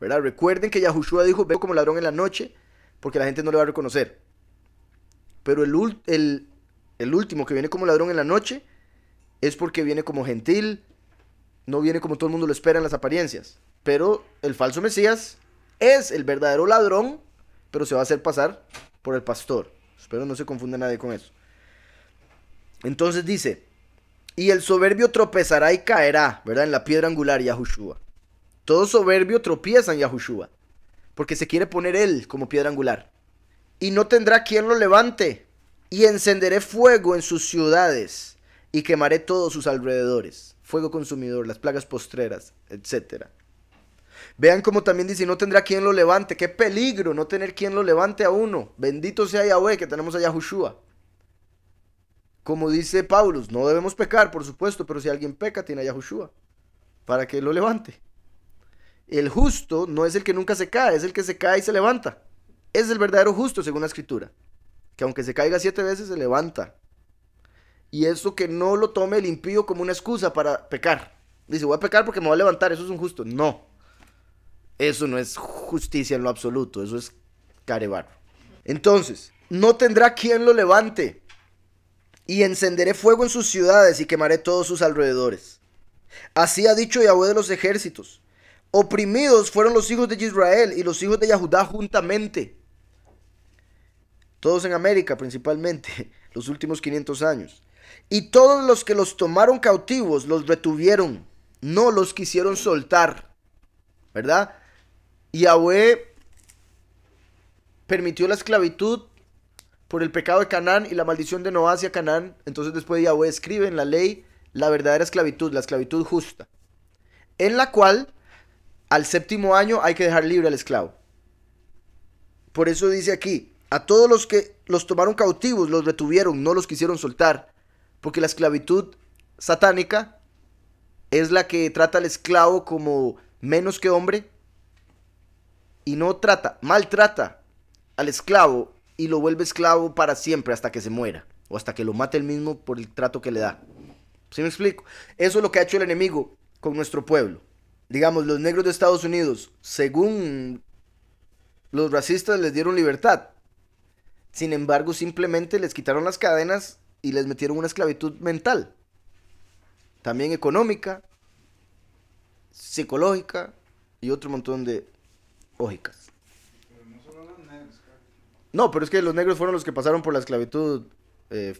¿verdad? Recuerden que Yahushua dijo, vengo como ladrón en la noche, porque la gente no le va a reconocer. Pero el último que viene como ladrón en la noche es porque viene como gentil, no viene como todo el mundo lo espera en las apariencias. Pero el falso Mesías es el verdadero ladrón, pero se va a hacer pasar por el pastor. Espero no se confunda nadie con eso. Entonces dice, y el soberbio tropezará y caerá, ¿verdad? En la piedra angular, Yahushua. Todo soberbio tropieza en Yahushua, porque se quiere poner él como piedra angular. Y no tendrá quien lo levante, y encenderé fuego en sus ciudades, y quemaré todos sus alrededores. Fuego consumidor, las plagas postreras, etcétera. Vean como también dice, no tendrá quien lo levante. Qué peligro no tener quien lo levante a uno. Bendito sea Yahweh que tenemos a Yahushua. Como dice Pablo, no debemos pecar, por supuesto, pero si alguien peca, tiene a Yahushua para que lo levante. El justo no es el que nunca se cae, es el que se cae y se levanta. Es el verdadero justo, según la Escritura, que aunque se caiga 7 veces, se levanta. Y eso que no lo tome el impío como una excusa para pecar. Dice, voy a pecar porque me voy a levantar, eso es un justo. No. Eso no es justicia en lo absoluto, eso es carebarro. Entonces, no tendrá quien lo levante, y encenderé fuego en sus ciudades y quemaré todos sus alrededores. Así ha dicho Yahweh de los ejércitos. Oprimidos fueron los hijos de Israel y los hijos de Yahudá juntamente. Todos en América principalmente, los últimos 500 años. Y todos los que los tomaron cautivos los retuvieron, no los quisieron soltar, ¿verdad? Yahweh permitió la esclavitud por el pecado de Canaán y la maldición de Noá hacia Canaán. Entonces después Yahweh escribe en la ley la verdadera esclavitud, la esclavitud justa, en la cual al 7.º año hay que dejar libre al esclavo. Por eso dice aquí, a todos los que los tomaron cautivos los retuvieron, no los quisieron soltar, porque la esclavitud satánica es la que trata al esclavo como menos que hombre, y no trata, maltrata al esclavo y lo vuelve esclavo para siempre hasta que se muera, o hasta que lo mate él mismo por el trato que le da. ¿Sí me explico? Eso es lo que ha hecho el enemigo con nuestro pueblo. Digamos, los negros de Estados Unidos, según los racistas, les dieron libertad. Sin embargo, simplemente les quitaron las cadenas y les metieron una esclavitud mental. También económica, psicológica y otro montón de lógicas. No, pero es que los negros fueron los que pasaron por la esclavitud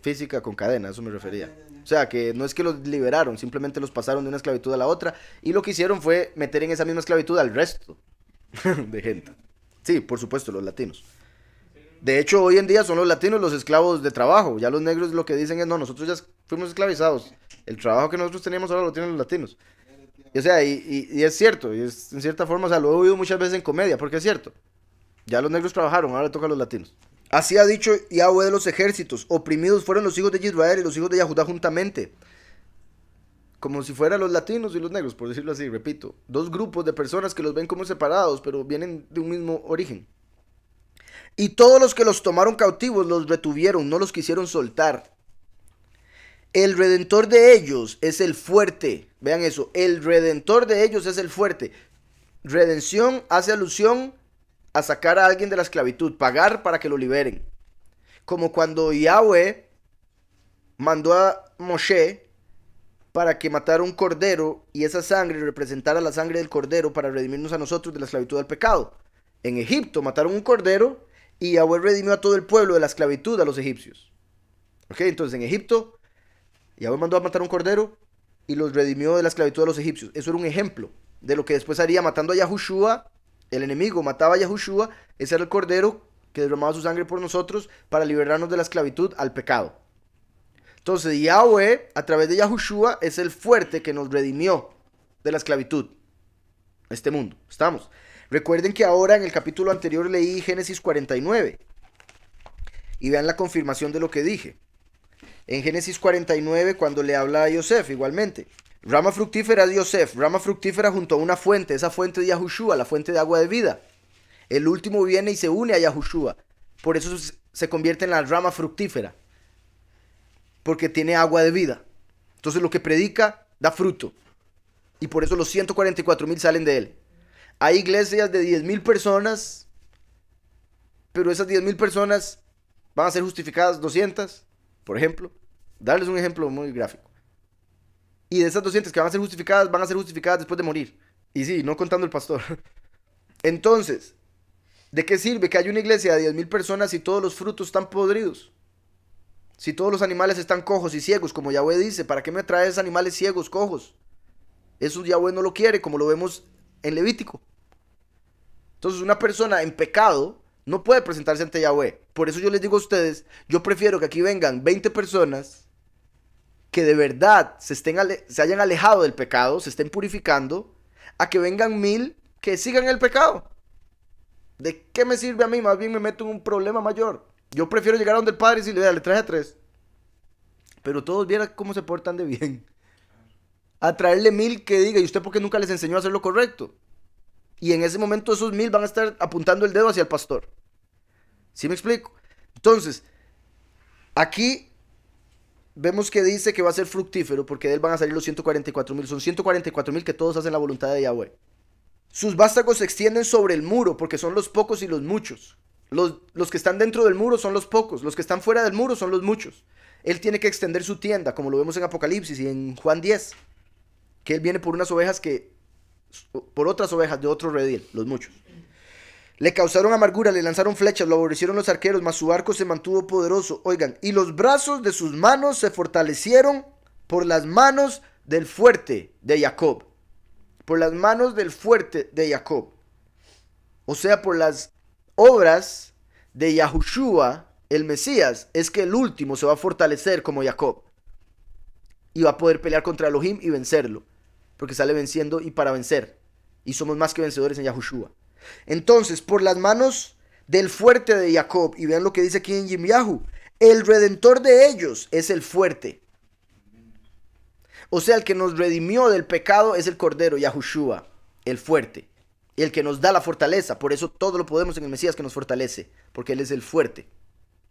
física con cadena, a eso me refería. O sea, que no es que los liberaron, simplemente los pasaron de una esclavitud a la otra, y lo que hicieron fue meter en esa misma esclavitud al resto de gente. Sí, por supuesto, los latinos. De hecho, hoy en día son los latinos los esclavos de trabajo. Ya los negros lo que dicen es, no, nosotros ya fuimos esclavizados. El trabajo que nosotros teníamos ahora lo tienen los latinos. Y, o sea, y es cierto, y es, en cierta forma, o sea, lo he oído muchas veces en comedia, porque es cierto. Ya los negros trabajaron, ahora toca a los latinos. Así ha dicho Yahweh de los ejércitos, oprimidos fueron los hijos de Israel y los hijos de Yahudá juntamente. Como si fueran los latinos y los negros, por decirlo así, repito. Dos grupos de personas que los ven como separados, pero vienen de un mismo origen. Y todos los que los tomaron cautivos los retuvieron, no los quisieron soltar. El redentor de ellos es el fuerte. Vean eso, el redentor de ellos es el fuerte. Redención hace alusión a sacar a alguien de la esclavitud, pagar para que lo liberen. Como cuando Yahweh mandó a Moshe para que matara un cordero y esa sangre representara la sangre del cordero para redimirnos a nosotros de la esclavitud al pecado. En Egipto mataron un cordero y Yahweh redimió a todo el pueblo de la esclavitud a los egipcios. Ok, entonces en Egipto Yahweh mandó a matar un cordero y los redimió de la esclavitud a los egipcios. Eso era un ejemplo de lo que después haría matando a Yahushua. El enemigo mataba a Yahushua, ese era el cordero que derramaba su sangre por nosotros para liberarnos de la esclavitud al pecado. Entonces Yahweh, a través de Yahushua, es el fuerte que nos redimió de la esclavitud. Este mundo, estamos. Recuerden que ahora en el capítulo anterior leí Génesis 49. Y vean la confirmación de lo que dije. En Génesis 49, cuando le habla a Yosef, igualmente. Rama fructífera de Yosef, rama fructífera junto a una fuente, esa fuente de Yahushua, la fuente de agua de vida. El último viene y se une a Yahushua. Por eso se convierte en la rama fructífera. Porque tiene agua de vida. Entonces lo que predica da fruto. Y por eso los 144,000 salen de él. Hay iglesias de 10,000 personas. Pero esas 10,000 personas van a ser justificadas 200, por ejemplo. Darles un ejemplo muy gráfico. Y de esas 200 que van a ser justificadas después de morir. Y sí, no contando el pastor. Entonces, ¿de qué sirve que haya una iglesia de 10,000 personas si todos los frutos están podridos? Si todos los animales están cojos y ciegos, como Yahweh dice, ¿para qué me traes animales ciegos, cojos? Eso Yahweh no lo quiere, como lo vemos en Levítico. Entonces una persona en pecado no puede presentarse ante Yahweh. Por eso yo les digo a ustedes, yo prefiero que aquí vengan 20 personas que de verdad se hayan alejado del pecado, se estén purificando, a que vengan 1000 que sigan el pecado. ¿De qué me sirve a mí? Más bien me meto en un problema mayor. Yo prefiero llegar a donde el Padre y decirle, vea, le traje a 3. Pero todos vieran cómo se portan de bien. A traerle 1000 que diga, ¿y usted por qué nunca les enseñó a hacer lo correcto? Y en ese momento esos 1000 van a estar apuntando el dedo hacia el pastor. ¿Sí me explico? Entonces, aquí vemos que dice que va a ser fructífero porque de él van a salir los 144,000. Son 144,000 que todos hacen la voluntad de Yahweh. Sus vástagos se extienden sobre el muro porque son los pocos y los muchos. Los que están dentro del muro son los pocos. Los que están fuera del muro son los muchos. Él tiene que extender su tienda, como lo vemos en Apocalipsis y en Juan 10. Que él viene por unas ovejas que... por otras ovejas de otro redil, los muchos. Le causaron amargura, le lanzaron flechas, lo aborrecieron los arqueros, mas su arco se mantuvo poderoso. Oigan, y los brazos de sus manos se fortalecieron por las manos del fuerte de Jacob. Por las manos del fuerte de Jacob. O sea, por las obras de Yahushua, el Mesías, es que el último se va a fortalecer como Jacob. Y va a poder pelear contra Elohim y vencerlo. Porque sale venciendo y para vencer. Y somos más que vencedores en Yahushua. Entonces, por las manos del fuerte de Jacob. Y vean lo que dice aquí en YirmYahu. El redentor de ellos es el fuerte. O sea, el que nos redimió del pecado es el Cordero, Yahushua, el fuerte. El que nos da la fortaleza. Por eso todo lo podemos en el Mesías que nos fortalece. Porque Él es el fuerte,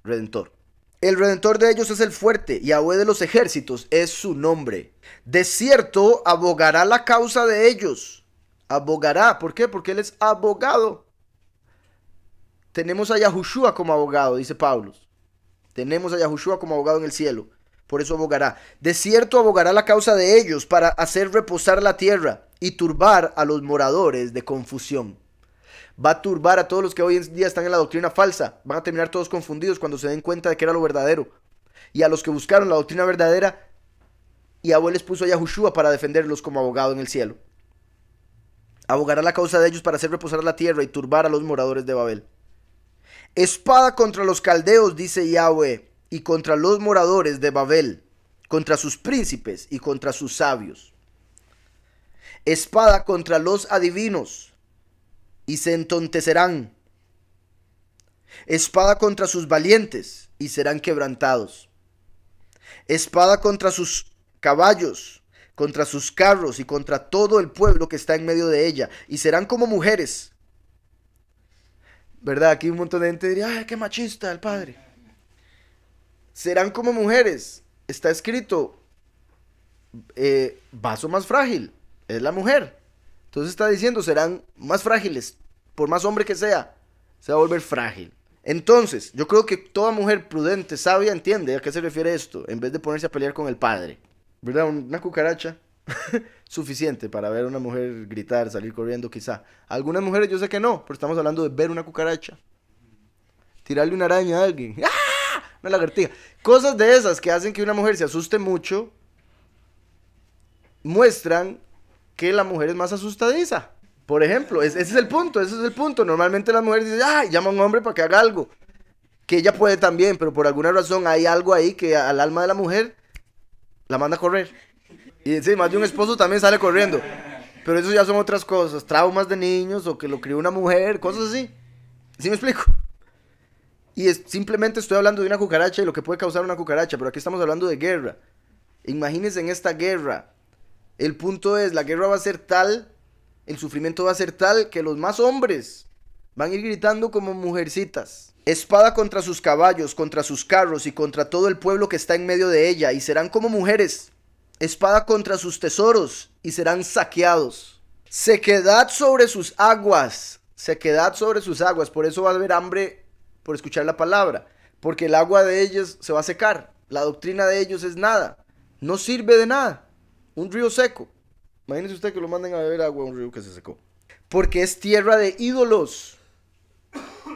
redentor. El redentor de ellos es el fuerte. Yahweh de los ejércitos es su nombre. De cierto, abogará la causa de ellos. Abogará. ¿Por qué? Porque Él es abogado. Tenemos a Yahushua como abogado, dice Pablo. Tenemos a Yahushua como abogado en el cielo. Por eso abogará. De cierto abogará la causa de ellos para hacer reposar la tierra y turbar a los moradores de confusión. Va a turbar a todos los que hoy en día están en la doctrina falsa. Van a terminar todos confundidos cuando se den cuenta de que era lo verdadero. Y a los que buscaron la doctrina verdadera, Yahweh les puso a Yahushua para defenderlos como abogado en el cielo. Abogará la causa de ellos para hacer reposar la tierra y turbar a los moradores de Babel. Espada contra los caldeos, dice Yahweh. Y contra los moradores de Babel, contra sus príncipes y contra sus sabios. Espada contra los adivinos, y se entontecerán. Espada contra sus valientes, y serán quebrantados. Espada contra sus caballos, contra sus carros, y contra todo el pueblo que está en medio de ella, y serán como mujeres. ¿Verdad? Aquí un montón de gente diría, ¡ay, qué machista el padre! Serán como mujeres, está escrito, vaso más frágil, es la mujer. Entonces está diciendo, serán más frágiles, por más hombre que sea, se va a volver frágil. Entonces, yo creo que toda mujer prudente, sabia, entiende a qué se refiere esto, en vez de ponerse a pelear con el padre. ¿Verdad? Una cucaracha, suficiente para ver a una mujer gritar, salir corriendo quizá. Algunas mujeres yo sé que no, pero estamos hablando de ver una cucaracha. Tirarle una araña a alguien, ¡ah! Una lagartija. Cosas de esas que hacen que una mujer se asuste mucho muestran que la mujer es más asustadiza. Por ejemplo, ese es el punto, ese es el punto. Normalmente las mujeres dicen, ¡ay! Llama a un hombre para que haga algo. Que ella puede también, pero por alguna razón hay algo ahí que al alma de la mujer la manda a correr. Y encima de un esposo también sale corriendo. Pero eso ya son otras cosas, traumas de niños o que lo crió una mujer, cosas así. ¿Sí me explico? Y es, simplemente estoy hablando de una cucaracha y lo que puede causar una cucaracha, pero aquí estamos hablando de guerra. Imagínense en esta guerra. El punto es, la guerra va a ser tal, el sufrimiento va a ser tal, que los más hombres van a ir gritando como mujercitas. Espada contra sus caballos, contra sus carros y contra todo el pueblo que está en medio de ella, y serán como mujeres. Espada contra sus tesoros y serán saqueados. Sequedad sobre sus aguas, sequedad sobre sus aguas. Por eso va a haber hambre por escuchar la palabra, porque el agua de ellos se va a secar. La doctrina de ellos es nada, no sirve de nada. Un río seco. Imagínese usted que lo manden a beber agua a un río que se secó. Porque es tierra de ídolos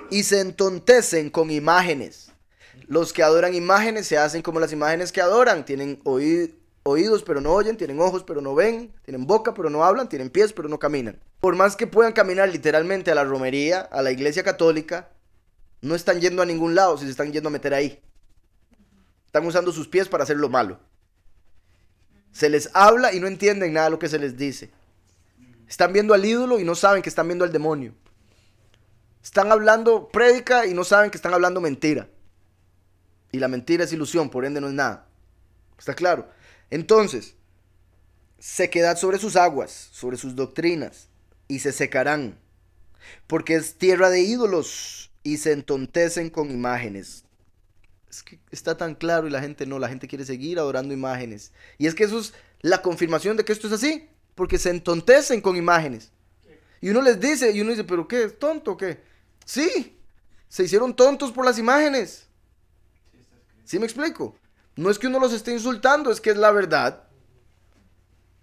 y se entontecen con imágenes. Los que adoran imágenes se hacen como las imágenes que adoran. Tienen oídos pero no oyen, tienen ojos pero no ven, tienen boca pero no hablan, tienen pies pero no caminan. Por más que puedan caminar literalmente a la romería, a la iglesia católica, no están yendo a ningún lado si se están yendo a meter ahí. Están usando sus pies para hacer lo malo. Se les habla y no entienden nada de lo que se les dice. Están viendo al ídolo y no saben que están viendo al demonio. Están hablando prédica y no saben que están hablando mentira. Y la mentira es ilusión, por ende no es nada. ¿Está claro? Entonces, sequedad sobre sus aguas, sobre sus doctrinas, y se secarán, porque es tierra de ídolos, y se entontecen con imágenes. Es que está tan claro y la gente no, la gente quiere seguir adorando imágenes. Y es que eso es la confirmación de que esto es así, porque se entontecen con imágenes. Y uno les dice, y uno dice, ¿pero qué? ¿Es tonto o qué? Sí, se hicieron tontos por las imágenes. ¿Sí me explico? No es que uno los esté insultando, es que es la verdad.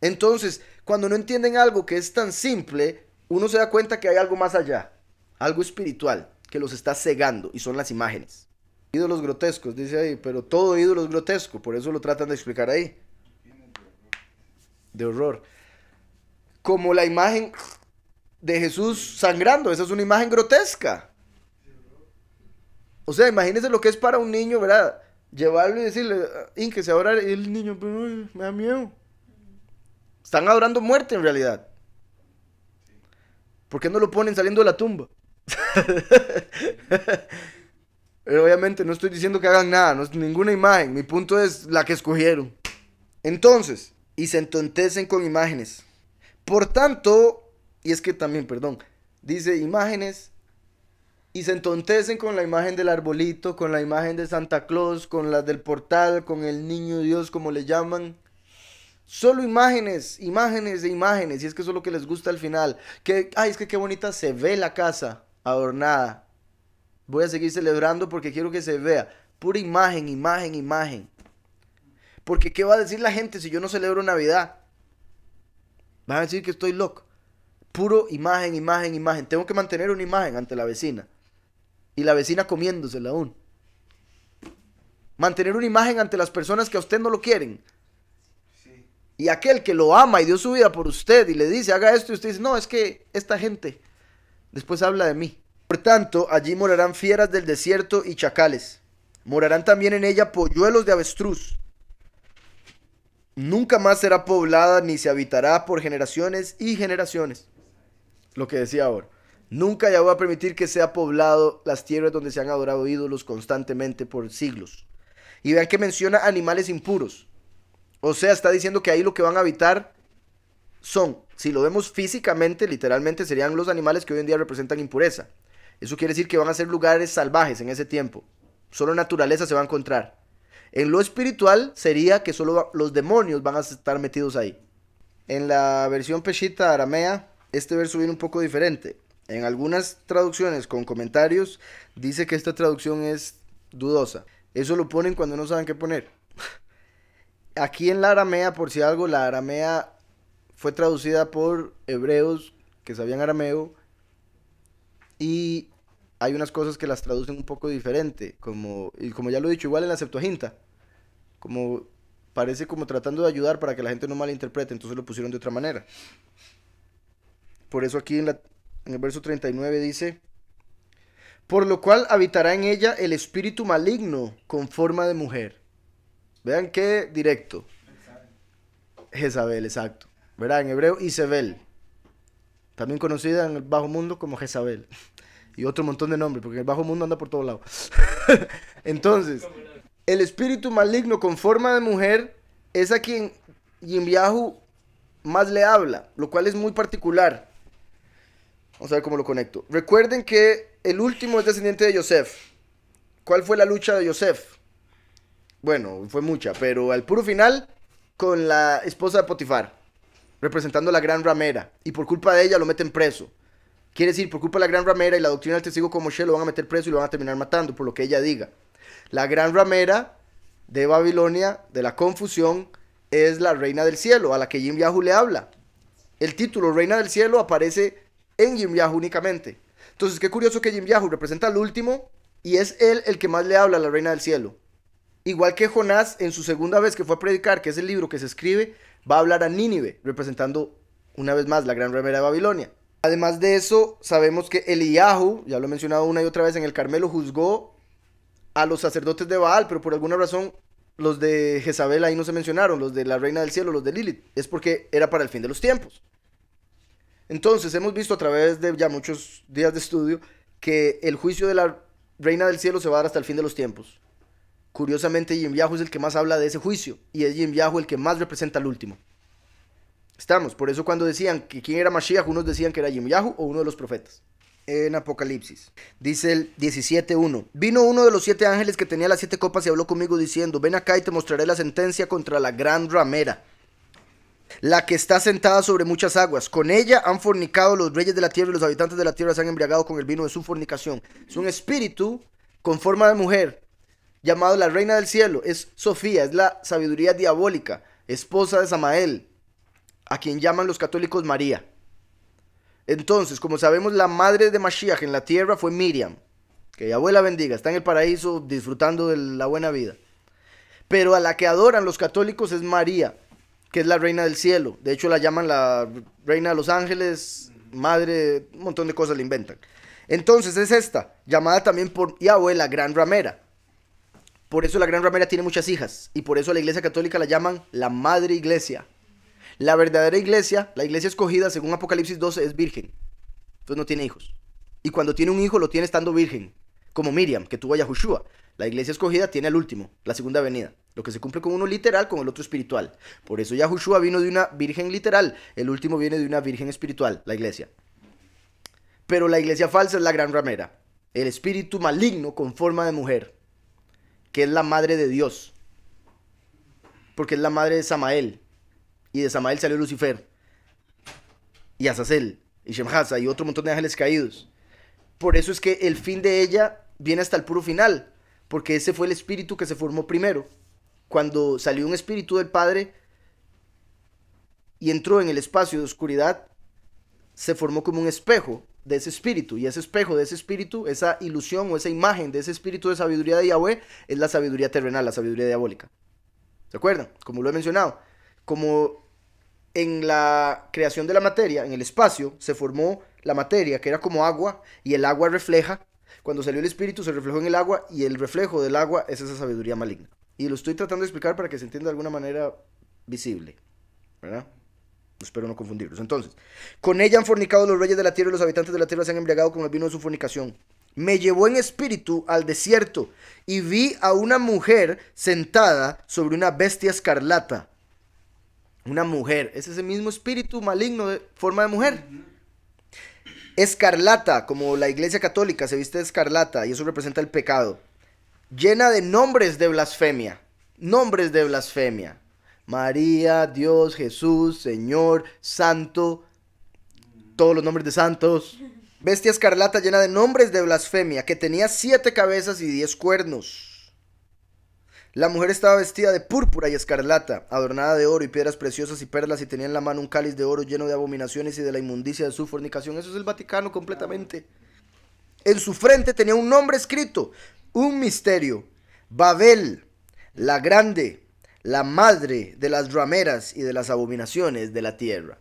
Entonces, cuando no entienden algo que es tan simple, uno se da cuenta que hay algo más allá, algo espiritual, que los está cegando, y son las imágenes. Ídolos grotescos, dice ahí, pero todo ídolo es grotesco, por eso lo tratan de explicar ahí. De horror. Como la imagen de Jesús sangrando, esa es una imagen grotesca. O sea, imagínense lo que es para un niño, ¿verdad? Llevarlo y decirle, ínquese a orar, y el niño, pero me da miedo. Están adorando muerte en realidad. ¿Por qué no lo ponen saliendo de la tumba? Pero obviamente no estoy diciendo que hagan nada, no es ninguna imagen, mi punto es la que escogieron. Entonces, y se entontecen con imágenes. Por tanto, y es que también, perdón, dice imágenes. Y se entontecen con la imagen del arbolito, con la imagen de Santa Claus, con la del portal, con el niño Dios, como le llaman. Solo imágenes, imágenes de imágenes. Y es que eso es lo que les gusta al final. Que, ay, es que qué bonita se ve la casa adornada. Voy a seguir celebrando porque quiero que se vea. Pura imagen, imagen, imagen. Porque ¿qué va a decir la gente si yo no celebro Navidad? Van a decir que estoy loco. Puro imagen, imagen, imagen. Tengo que mantener una imagen ante la vecina. Y la vecina comiéndosela aún. Mantener una imagen ante las personas que a usted no lo quieren. Sí. Y aquel que lo ama y dio su vida por usted y le dice, haga esto, y usted dice, no, es que esta gente después habla de mí. Por tanto, allí morarán fieras del desierto y chacales. Morarán también en ella polluelos de avestruz. Nunca más será poblada ni se habitará por generaciones y generaciones. Lo que decía ahora. Nunca Yahweh va a permitir que sea poblado las tierras donde se han adorado ídolos constantemente por siglos. Y vean que menciona animales impuros. O sea, está diciendo que ahí lo que van a habitar son, si lo vemos físicamente, literalmente serían los animales que hoy en día representan impureza. Eso quiere decir que van a ser lugares salvajes en ese tiempo. Solo naturaleza se va a encontrar. En lo espiritual sería que solo los demonios van a estar metidos ahí. En la versión peshita aramea, este verso viene un poco diferente. En algunas traducciones con comentarios dice que esta traducción es dudosa. Eso lo ponen cuando no saben qué poner. Aquí en la aramea, por si algo, la aramea fue traducida por hebreos que sabían arameo. Y hay unas cosas que las traducen un poco diferente. Como ya lo he dicho, igual en la Septuaginta. Como parece como tratando de ayudar para que la gente no malinterprete. Entonces lo pusieron de otra manera. Por eso aquí en el verso 39 dice, por lo cual habitará en ella el espíritu maligno con forma de mujer. Vean qué directo. Jezabel, exacto. Verá en hebreo, Isabel. también conocida en el bajo mundo como Jezabel, y otro montón de nombres, porque el bajo mundo anda por todos lados. Entonces, el espíritu maligno con forma de mujer es a quien YirmYahu más le habla, lo cual es muy particular. Vamos a ver cómo lo conecto. Recuerden que el último es descendiente de Yosef. ¿Cuál fue la lucha de Yosef? Bueno, fue mucha, pero al puro final, con la esposa de Potifar, representando a la gran ramera, y por culpa de ella lo meten preso. Quiere decir, por culpa de la gran ramera y la doctrina del testigo como Moshe, lo van a meter preso y lo van a terminar matando, por lo que ella diga. La gran ramera de Babilonia, de la confusión, es la reina del cielo, a la que YirmYahu le habla. El título reina del cielo aparece en YirmYahu únicamente. Entonces, qué curioso que YirmYahu representa al último, y es él el que más le habla a la reina del cielo. Igual que Jonás, en su segunda vez que fue a predicar, que es el libro que se escribe, va a hablar a Nínive, representando una vez más la gran ramera de Babilonia. Además de eso, sabemos que Eliyahu, ya lo he mencionado una y otra vez en el Carmelo, juzgó a los sacerdotes de Baal, pero por alguna razón los de Jezabel ahí no se mencionaron, los de la reina del cielo, los de Lilith. Es porque era para el fin de los tiempos. Entonces, hemos visto a través de ya muchos días de estudio que el juicio de la reina del cielo se va a dar hasta el fin de los tiempos. Curiosamente, YirmYahu es el que más habla de ese juicio, y es YirmYahu el que más representa al último. Estamos, por eso cuando decían que quién era Mashiach, unos decían que era YirmYahu o uno de los profetas. En Apocalipsis, dice el 17:1, vino uno de los 7 ángeles que tenía las 7 copas y habló conmigo diciendo, ven acá y te mostraré la sentencia contra la gran ramera, la que está sentada sobre muchas aguas. Con ella han fornicado los reyes de la tierra y los habitantes de la tierra se han embriagado con el vino de su fornicación. Es un espíritu con forma de mujer, llamado la reina del cielo, es Sofía, es la sabiduría diabólica, esposa de Samael, a quien llaman los católicos María. Entonces, como sabemos, la madre de Mashiach en la tierra fue Miriam, que Yahweh la bendiga, está en el paraíso disfrutando de la buena vida. Pero a la que adoran los católicos es María, que es la reina del cielo. De hecho, la llaman la reina de los ángeles, madre, un montón de cosas le inventan. Entonces es esta, llamada también por Yahweh la gran ramera. Por eso la gran ramera tiene muchas hijas, y por eso a la iglesia católica la llaman la madre iglesia. La verdadera iglesia, la iglesia escogida según Apocalipsis 12, es virgen. Entonces no tiene hijos. Y cuando tiene un hijo lo tiene estando virgen, como Miriam, que tuvo a Yahushua. La iglesia escogida tiene al último, la segunda venida. Lo que se cumple con uno literal, con el otro espiritual. Por eso Yahushua vino de una virgen literal, el último viene de una virgen espiritual, la iglesia. Pero la iglesia falsa es la gran ramera, el espíritu maligno con forma de mujer, que es la madre de Dios, porque es la madre de Samael, y de Samael salió Lucifer, y Azazel, y Shemhaza, y otro montón de ángeles caídos. Por eso es que el fin de ella viene hasta el puro final, porque ese fue el espíritu que se formó primero, cuando salió un espíritu del Padre, y entró en el espacio de oscuridad, se formó como un espejo de ese espíritu, y ese espejo de ese espíritu, esa ilusión o esa imagen de ese espíritu de sabiduría de Yahweh, es la sabiduría terrenal, la sabiduría diabólica. ¿Se acuerdan? Como lo he mencionado, como en la creación de la materia, en el espacio, se formó la materia, que era como agua, y el agua refleja, cuando salió el espíritu se reflejó en el agua, y el reflejo del agua es esa sabiduría maligna. Y lo estoy tratando de explicar para que se entienda de alguna manera visible, ¿verdad? Espero no confundirlos. Entonces, con ella han fornicado los reyes de la tierra y los habitantes de la tierra se han embriagado con el vino de su fornicación. Me llevó en espíritu al desierto y vi a una mujer sentada sobre una bestia escarlata. Una mujer, es ese mismo espíritu maligno de forma de mujer. Escarlata, como la iglesia católica se viste de escarlata y eso representa el pecado. Llena de nombres de blasfemia. Nombres de blasfemia. María, Dios, Jesús, Señor, Santo, todos los nombres de santos. Bestia escarlata llena de nombres de blasfemia, que tenía 7 cabezas y 10 cuernos. La mujer estaba vestida de púrpura y escarlata, adornada de oro y piedras preciosas y perlas, y tenía en la mano un cáliz de oro lleno de abominaciones y de la inmundicia de su fornicación. Eso es el Vaticano completamente. En su frente tenía un nombre escrito, un misterio. Babel, la grande, la madre de las rameras y de las abominaciones de la tierra.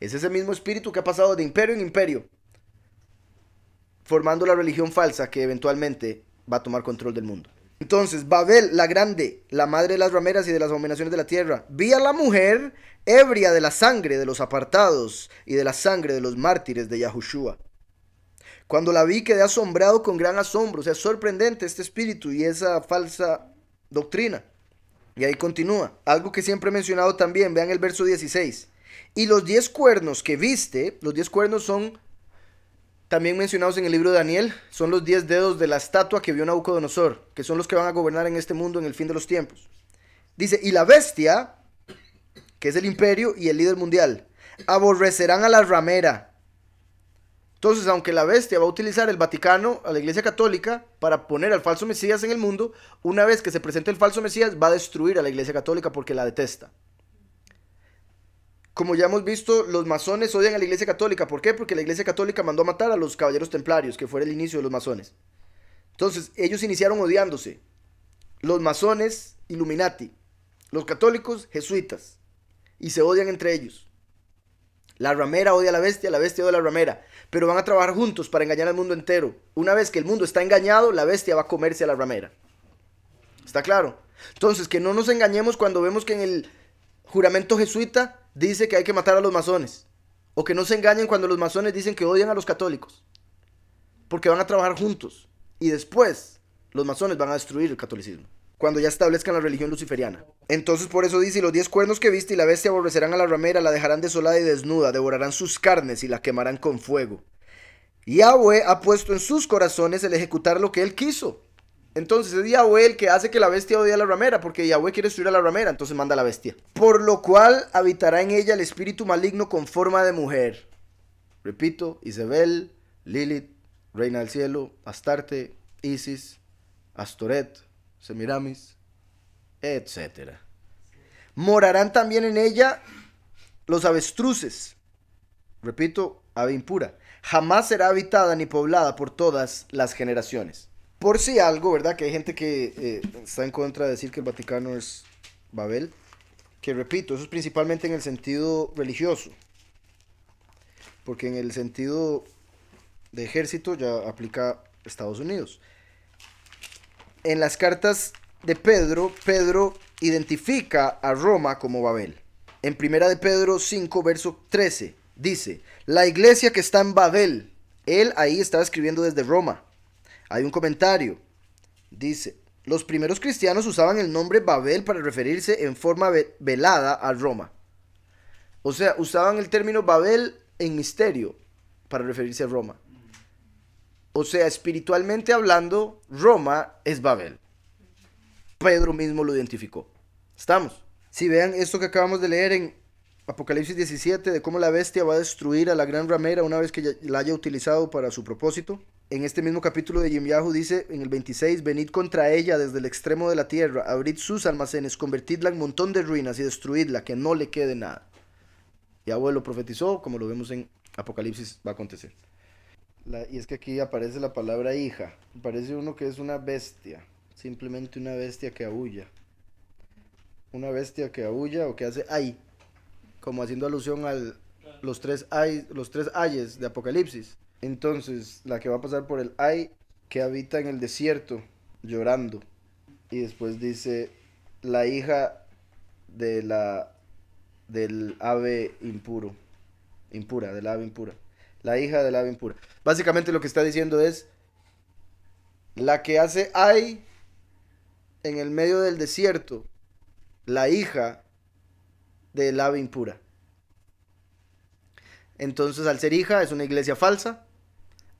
Es ese mismo espíritu que ha pasado de imperio en imperio, formando la religión falsa que eventualmente va a tomar control del mundo. Entonces, Babel, la grande, la madre de las rameras y de las abominaciones de la tierra. Vi a la mujer ebria de la sangre de los apartados y de la sangre de los mártires de Yahushua. Cuando la vi quedé asombrado con gran asombro. O sea, es sorprendente este espíritu y esa falsa doctrina. Y ahí continúa. Algo que siempre he mencionado también. Vean el verso 16. Y los 10 cuernos que viste, los 10 cuernos son también mencionados en el libro de Daniel, son los 10 dedos de la estatua que vio Nabucodonosor, que son los que van a gobernar en este mundo en el fin de los tiempos. Dice, y la bestia, que es el imperio y el líder mundial, aborrecerán a la ramera. Entonces, aunque la bestia va a utilizar el Vaticano, a la Iglesia Católica, para poner al falso Mesías en el mundo, una vez que se presente el falso Mesías, va a destruir a la Iglesia Católica porque la detesta. Como ya hemos visto, los masones odian a la Iglesia Católica. ¿Por qué? Porque la Iglesia Católica mandó a matar a los caballeros templarios, que fue el inicio de los masones. Entonces, ellos iniciaron odiándose. Los masones, Illuminati. Los católicos, jesuitas. Y se odian entre ellos. La ramera odia a la bestia odia a la ramera. Pero van a trabajar juntos para engañar al mundo entero. Una vez que el mundo está engañado, la bestia va a comerse a la ramera. ¿Está claro? Entonces, que no nos engañemos cuando vemos que en el juramento jesuita dice que hay que matar a los masones. O que no se engañen cuando los masones dicen que odian a los católicos. Porque van a trabajar juntos. Y después los masones van a destruir el catolicismo. Cuando ya establezcan la religión luciferiana. Entonces por eso dice, y los 10 cuernos que viste y la bestia aborrecerán a la ramera, la dejarán desolada y desnuda, devorarán sus carnes y la quemarán con fuego. Yahweh ha puesto en sus corazones el ejecutar lo que él quiso. Entonces es Yahweh el que hace que la bestia odie a la ramera, porque Yahweh quiere destruir a la ramera, entonces manda a la bestia. Por lo cual habitará en ella el espíritu maligno con forma de mujer. Repito, Isabel, Lilith, Reina del Cielo, Astarte, Isis, Astoret, Semiramis, etc. Morarán también en ella los avestruces. Repito, ave impura. Jamás será habitada ni poblada por todas las generaciones. Por si algo, ¿verdad? Que hay gente que está en contra de decir que el Vaticano es Babel. Que repito, eso es principalmente en el sentido religioso. Porque en el sentido de ejército ya aplica Estados Unidos. En las cartas de Pedro, Pedro identifica a Roma como Babel. En primera de Pedro 5, verso 13, dice, la iglesia que está en Babel, él ahí estaba escribiendo desde Roma. Hay un comentario, dice, los primeros cristianos usaban el nombre Babel para referirse en forma velada a Roma. O sea, usaban el término Babel en misterio para referirse a Roma. O sea, espiritualmente hablando, Roma es Babel. Pedro mismo lo identificó. ¿Estamos? Si vean esto que acabamos de leer en Apocalipsis 17, de cómo la bestia va a destruir a la gran ramera una vez que la haya utilizado para su propósito. En este mismo capítulo de YirmYahu dice en el 26, venid contra ella desde el extremo de la tierra, abrid sus almacenes, convertidla en montón de ruinas y destruidla, que no le quede nada. Yahweh lo profetizó, como lo vemos en Apocalipsis, va a acontecer. Y es que aquí aparece la palabra hija, parece uno que es una bestia, simplemente una bestia que aúlla. Una bestia que aúlla o que hace ay, como haciendo alusión a los tres ayes de Apocalipsis. Entonces, la que va a pasar por el ay, que habita en el desierto, llorando. Y después dice, la hija de del ave impuro. Impura, del ave impura. La hija del ave impura. Básicamente lo que está diciendo es, la que hace ay en el medio del desierto, la hija del ave impura. Entonces, al ser hija, es una iglesia falsa.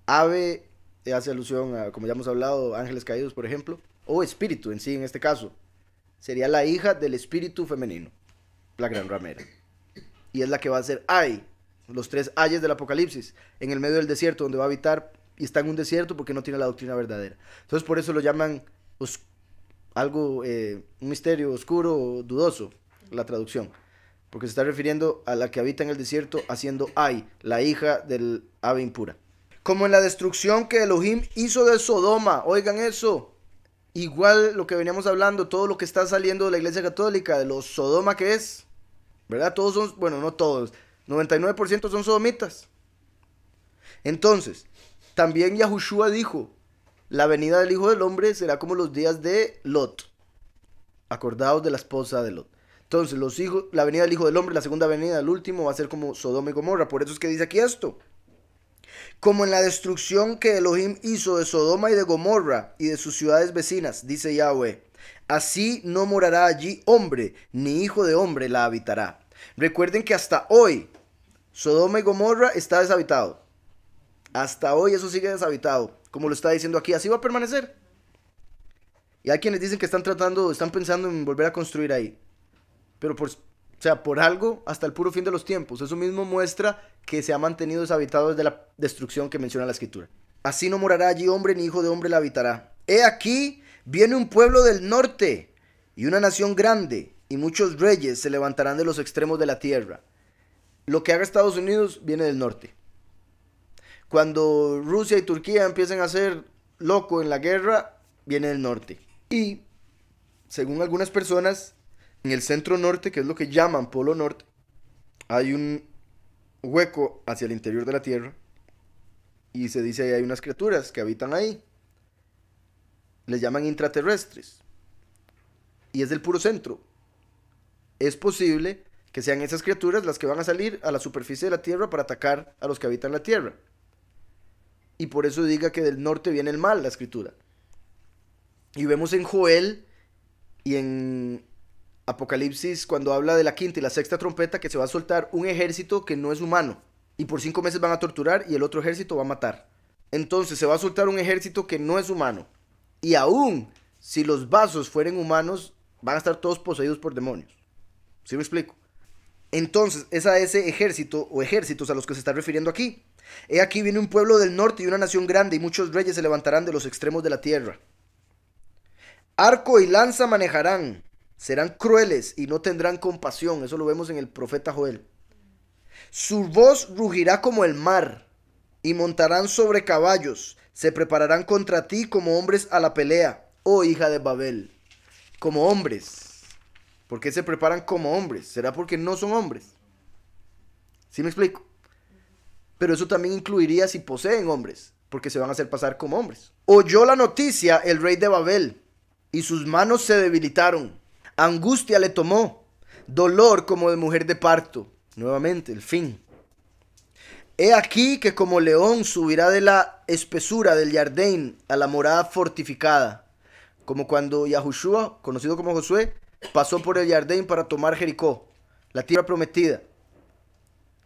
Ave hace alusión a, como ya hemos hablado, ángeles caídos, por ejemplo, o espíritu en sí, en este caso. Sería la hija del espíritu femenino, la gran ramera. Y es la que va a ser ay, los tres ayes del Apocalipsis, en el medio del desierto, donde va a habitar, y está en un desierto porque no tiene la doctrina verdadera. Entonces, por eso lo llaman un misterio oscuro o dudoso, la traducción. Porque se está refiriendo a la que habita en el desierto haciendo ay, la hija del ave impura. Como en la destrucción que Elohim hizo de Sodoma, oigan eso. Igual lo que veníamos hablando, todo lo que está saliendo de la Iglesia Católica, de los Sodoma que es, ¿verdad? Todos son, bueno, no todos, 99% son sodomitas. Entonces, también Yahushua dijo, La venida del Hijo del Hombre será como los días de Lot. Acordaos de la esposa de Lot. Entonces, la venida del Hijo del Hombre, la segunda venida, el último, va a ser como Sodoma y Gomorra. Por eso es que dice aquí esto. Como en la destrucción que Elohim hizo de Sodoma y de Gomorra y de sus ciudades vecinas, dice Yahweh, así no morará allí hombre, ni hijo de hombre la habitará. Recuerden que hasta hoy Sodoma y Gomorra está deshabitado. Hasta hoy eso sigue deshabitado, como lo está diciendo aquí, así va a permanecer. Y hay quienes dicen que están pensando en volver a construir ahí. Pero por algo hasta el puro fin de los tiempos. Eso mismo muestra que se ha mantenido deshabitado desde la destrucción que menciona la escritura. Así no morará allí hombre, ni hijo de hombre la habitará. He aquí, viene un pueblo del norte y una nación grande, y muchos reyes se levantarán de los extremos de la tierra. Lo que haga Estados Unidos viene del norte. Cuando Rusia y Turquía empiecen a ser loco en la guerra, viene del norte. Y, según algunas personas, en el centro norte, que es lo que llaman Polo Norte, hay un hueco hacia el interior de la tierra, y se dice ahí hay unas criaturas que habitan ahí. Les llaman intraterrestres. Y es del puro centro. Es posible que sean esas criaturas las que van a salir a la superficie de la tierra para atacar a los que habitan la tierra. Y por eso diga que del norte viene el mal, la escritura. Y vemos en Joel y en Apocalipsis, cuando habla de la quinta y la sexta trompeta, que se va a soltar un ejército que no es humano. Y por 5 meses van a torturar y el otro ejército va a matar. Entonces se va a soltar un ejército que no es humano. Y aún si los vasos fueren humanos, van a estar todos poseídos por demonios. ¿Sí me explico? Entonces, es a ese ejército o ejércitos a los que se está refiriendo aquí. He aquí viene un pueblo del norte y una nación grande, y muchos reyes se levantarán de los extremos de la tierra. Arco y lanza manejarán, serán crueles y no tendrán compasión. Eso lo vemos en el profeta Joel. Su voz rugirá como el mar, y montarán sobre caballos. Se prepararán contra ti como hombres a la pelea, oh hija de Babel. Como hombres. ¿Por qué se preparan como hombres? ¿Será porque no son hombres? ¿Sí me explico? Pero eso también incluiría si poseen hombres, porque se van a hacer pasar como hombres. Oyó la noticia el rey de Babel, y sus manos se debilitaron. Angustia le tomó, dolor como de mujer de parto. Nuevamente, el fin. He aquí que como león subirá de la espesura del Jardín a la morada fortificada. Como cuando Yahushua, conocido como Josué, pasó por el Jardín para tomar Jericó, la tierra prometida.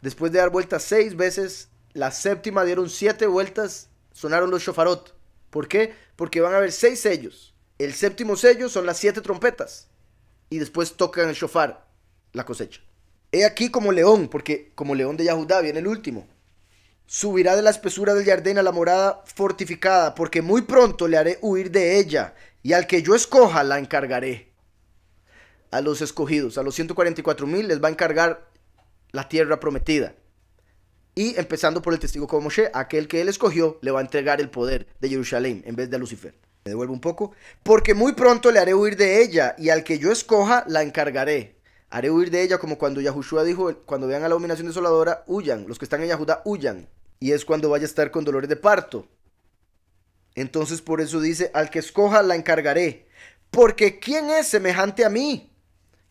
Después de dar vueltas 6 veces, la séptima dieron 7 vueltas, sonaron los shofarot. ¿Por qué? Porque van a haber 6 sellos. El séptimo sello son las 7 trompetas. Y después tocan el shofar, la cosecha. He aquí como león, porque como león de Yahudá viene el último. Subirá de la espesura del Jardín a la morada fortificada, porque muy pronto le haré huir de ella, y al que yo escoja la encargaré. A los escogidos, a los 144,000 les va a encargar la tierra prometida. Y empezando por el testigo como Moshe, aquel que él escogió le va a entregar el poder de Jerusalén en vez de a Lucifer. Me devuelvo un poco. Porque muy pronto le haré huir de ella, y al que yo escoja la encargaré. Haré huir de ella, como cuando Yahushua dijo, cuando vean a la abominación desoladora, huyan. Los que están en Yahudá, huyan. Y es cuando vaya a estar con dolores de parto. Entonces por eso dice, al que escoja la encargaré. Porque ¿quién es semejante a mí?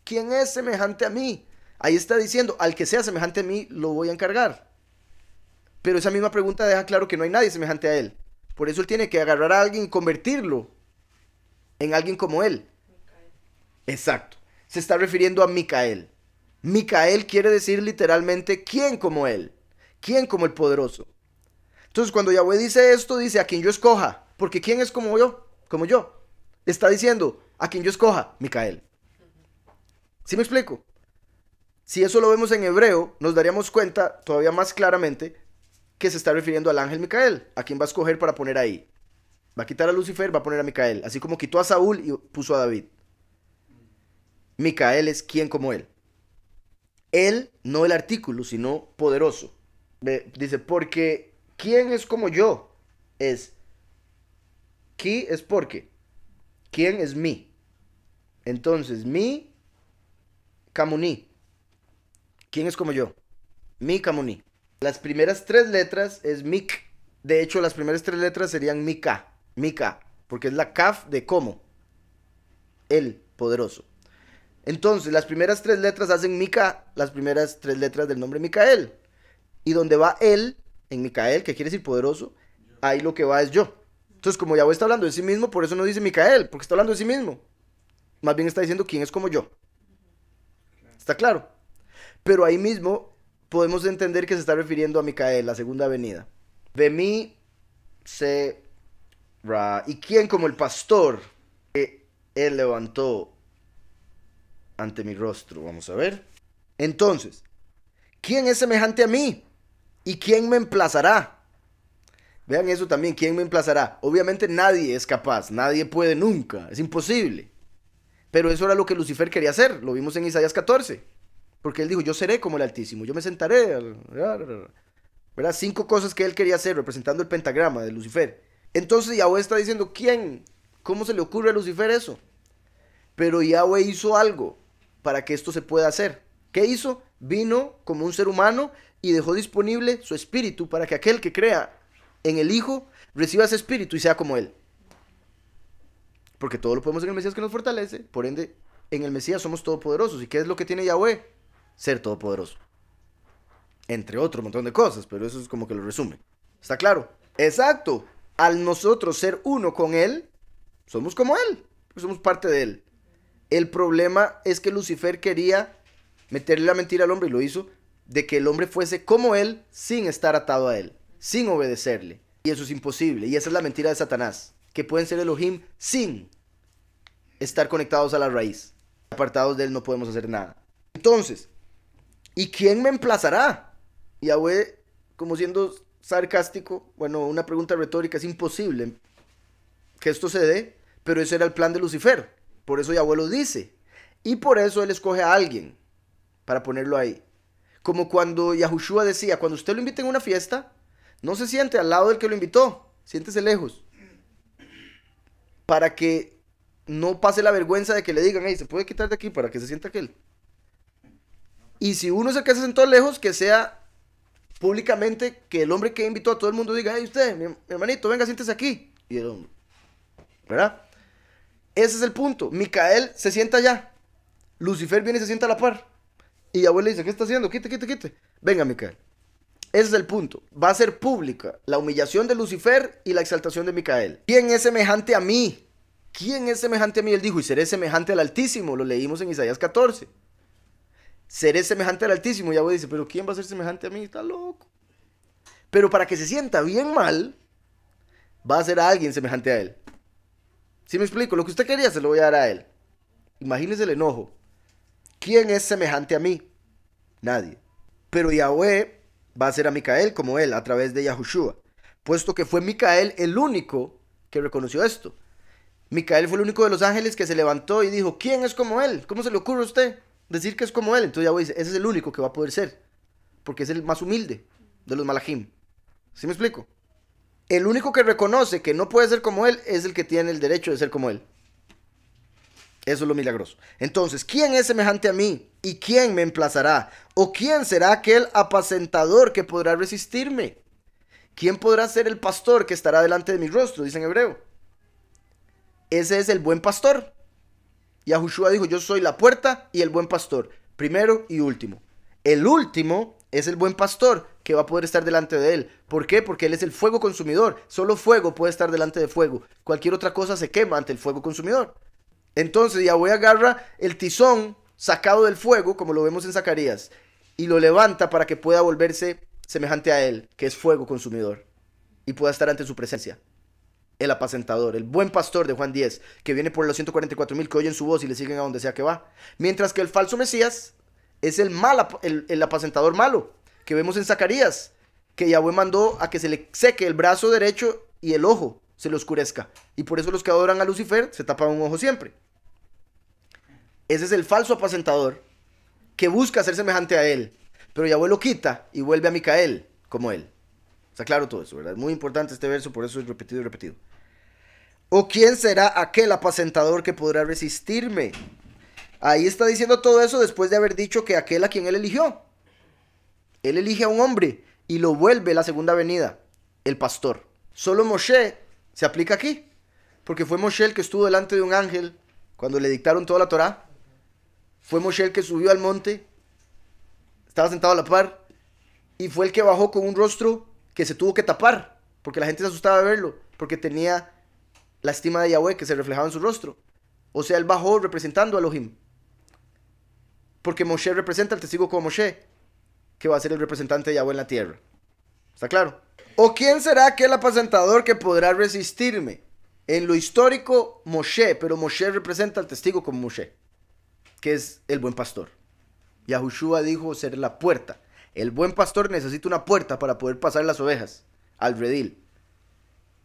¿Quién es semejante a mí? Ahí está diciendo, al que sea semejante a mí, lo voy a encargar. Pero esa misma pregunta deja claro que no hay nadie semejante a él. Por eso él tiene que agarrar a alguien y convertirlo en alguien como él. Micael. Exacto. Se está refiriendo a Micael. Micael quiere decir literalmente, ¿quién como él? ¿Quién como el poderoso? Entonces cuando Yahweh dice esto, dice, a quien yo escoja. Porque ¿quién es como yo? Como yo. Está diciendo, a quien yo escoja, Micael. ¿Sí me explico? Si eso lo vemos en hebreo, nos daríamos cuenta todavía más claramente que se está refiriendo al ángel Micael, a quien va a escoger para poner ahí. Va a quitar a Lucifer, va a poner a Micael, así como quitó a Saúl y puso a David. Micael es quien como él. Él, no el artículo, sino poderoso. Dice, porque ¿quién es como yo? Es qui es porque. ¿Quién es mí? Entonces, mí Camuní. ¿Quién es como yo? Mi Camuní. Las primeras 3 letras es Mic. De hecho, las primeras 3 letras serían Mica. Mica, porque es la Kaf de cómo, el poderoso. Entonces, las primeras tres letras hacen Mica, las primeras tres letras del nombre Micael. Y donde va el, en Micael, que quiere decir poderoso, ahí lo que va es yo. Entonces, como Yahweh está hablando de sí mismo, por eso no dice Micael, porque está hablando de sí mismo. Más bien está diciendo quién es como yo. ¿Está claro? Pero ahí mismo podemos entender que se está refiriendo a Micael, la segunda venida. Vemi se ra. ¿Y quién como el pastor que él levantó ante mi rostro? Vamos a ver. Entonces, ¿quién es semejante a mí? ¿Y quién me emplazará? Vean eso también, ¿quién me emplazará? Obviamente nadie es capaz, nadie puede nunca, es imposible. Pero eso era lo que Lucifer quería hacer, lo vimos en Isaías 14. Porque él dijo, yo seré como el Altísimo, yo me sentaré. ¿Verdad? 5 cosas que él quería hacer, representando el pentagrama de Lucifer. Entonces Yahweh está diciendo, ¿quién? ¿Cómo se le ocurre a Lucifer eso? Pero Yahweh hizo algo para que esto se pueda hacer. ¿Qué hizo? Vino como un ser humano y dejó disponible su espíritu para que aquel que crea en el Hijo reciba ese espíritu y sea como él. Porque todo lo podemos en el Mesías que nos fortalece. Por ende, en el Mesías somos todopoderosos. ¿Y qué es lo que tiene Yahweh? Ser todopoderoso. Entre otro montón de cosas, pero eso es como que lo resume. ¿Está claro? Exacto. Al nosotros ser uno con él, somos como él. Somos parte de él. El problema es que Lucifer quería meterle la mentira al hombre, y lo hizo, de que el hombre fuese como él sin estar atado a él, sin obedecerle. Y eso es imposible. Y esa es la mentira de Satanás, que pueden ser Elohim sin estar conectados a la raíz. Apartados de él no podemos hacer nada. Entonces, ¿y quién me emplazará? Yahweh, como siendo sarcástico, bueno, una pregunta retórica, es imposible que esto se dé, pero ese era el plan de Lucifer. Por eso Yahweh lo dice. Y por eso él escoge a alguien para ponerlo ahí. Como cuando Yahushua decía, cuando usted lo invita a una fiesta, no se siente al lado del que lo invitó, siéntese lejos. Para que no pase la vergüenza de que le digan, hey, se puede quitar de aquí para que se sienta aquel. Y si uno es el que se sentó lejos, que sea públicamente que el hombre que invitó a todo el mundo diga, hey, usted, mi hermanito, venga, siéntese aquí. Y el hombre, ¿verdad? Ese es el punto. Micael se sienta allá. Lucifer viene y se sienta a la par. Y Yahweh le dice, ¿qué está haciendo? Quite, quite, quite. Venga, Micael. Ese es el punto. Va a ser pública la humillación de Lucifer y la exaltación de Micael. ¿Quién es semejante a mí? ¿Quién es semejante a mí? Él dijo, y seré semejante al Altísimo. Lo leímos en Isaías 14. Seré semejante al Altísimo. Yahweh dice, ¿pero quién va a ser semejante a mí? Está loco. Pero para que se sienta bien mal, va a ser a alguien semejante a él. Si me explico, lo que usted quería se lo voy a dar a él. Imagínese el enojo. ¿Quién es semejante a mí? Nadie. Pero Yahweh va a hacer a Micael como él, a través de Yahushua. Puesto que fue Micael el único que reconoció esto. Micael fue el único de los ángeles que se levantó y dijo, ¿quién es como él? ¿Cómo se le ocurre a usted decir que es como él? Entonces Yahweh dice, ese es el único que va a poder ser. Porque es el más humilde de los malajim. ¿Sí me explico? El único que reconoce que no puede ser como él es el que tiene el derecho de ser como él. Eso es lo milagroso. Entonces, ¿quién es semejante a mí? ¿Y quién me emplazará? ¿O quién será aquel apacentador que podrá resistirme? ¿Quién podrá ser el pastor que estará delante de mi rostro? Dice en hebreo. Ese es el buen pastor. Yahushua dijo, yo soy la puerta y el buen pastor. Primero y último. El último es el buen pastor que va a poder estar delante de él. ¿Por qué? Porque él es el fuego consumidor. Solo fuego puede estar delante de fuego. Cualquier otra cosa se quema ante el fuego consumidor. Entonces Yahweh agarra el tizón sacado del fuego, como lo vemos en Zacarías, y lo levanta para que pueda volverse semejante a él, que es fuego consumidor, y pueda estar ante su presencia. El apacentador, el buen pastor de Juan 10, que viene por los 144,000 que oyen su voz y le siguen a donde sea que va. Mientras que el falso Mesías es el apacentador malo, que vemos en Zacarías, que Yahweh mandó a que se le seque el brazo derecho y el ojo se le oscurezca. Y por eso los que adoran a Lucifer se tapan un ojo siempre. Ese es el falso apacentador que busca ser semejante a él. Pero Yahweh lo quita y vuelve a Micael como él. Está claro todo eso, ¿verdad? Es muy importante este verso, por eso es repetido y repetido. ¿O quién será aquel apacentador que podrá resistirme? Ahí está diciendo todo eso después de haber dicho que aquel a quien él eligió. Él elige a un hombre y lo vuelve la segunda venida, el pastor. Solo Moshe se aplica aquí. Porque fue Moshe el que estuvo delante de un ángel cuando le dictaron toda la Torá. Fue Moshe el que subió al monte, estaba sentado a la par, y fue el que bajó con un rostro que se tuvo que tapar, porque la gente se asustaba de verlo, porque tenía la estima de Yahweh que se reflejaba en su rostro. O sea, él bajó representando a Elohim, porque Moshe representa al testigo como Moshe, que va a ser el representante de Yahweh en la tierra. ¿Está claro? ¿O quién será aquel apacentador que podrá resistirme? En lo histórico, Moshe, pero Moshe representa al testigo como Moshe, que es el buen pastor. Yahushua dijo ser la puerta. El buen pastor necesita una puerta para poder pasar las ovejas al redil.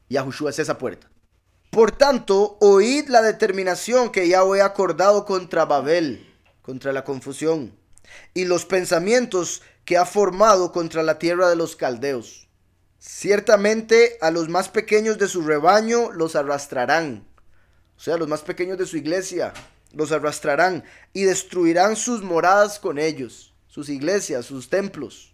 Yahushua es esa puerta. Por tanto, oíd la determinación que Yahweh ha acordado contra Babel, contra la confusión, y los pensamientos que ha formado contra la tierra de los caldeos. Ciertamente a los más pequeños de su rebaño los arrastrarán, o sea, los más pequeños de su iglesia los arrastrarán y destruirán sus moradas con ellos, sus iglesias, sus templos.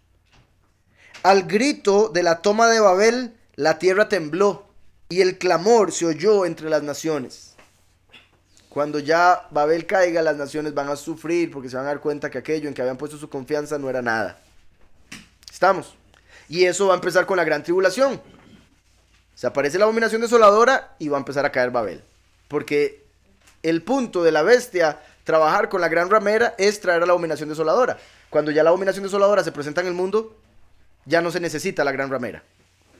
Al grito de la toma de Babel, la tierra tembló y el clamor se oyó entre las naciones. Cuando ya Babel caiga, las naciones van a sufrir porque se van a dar cuenta que aquello en que habían puesto su confianza no era nada. ¿Estamos? Y eso va a empezar con la gran tribulación. Se aparece la abominación desoladora y va a empezar a caer Babel. Porque el punto de la bestia trabajar con la gran ramera es traer a la abominación desoladora. Cuando ya la abominación desoladora se presenta en el mundo, ya no se necesita la gran ramera.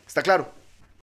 ¿Está claro?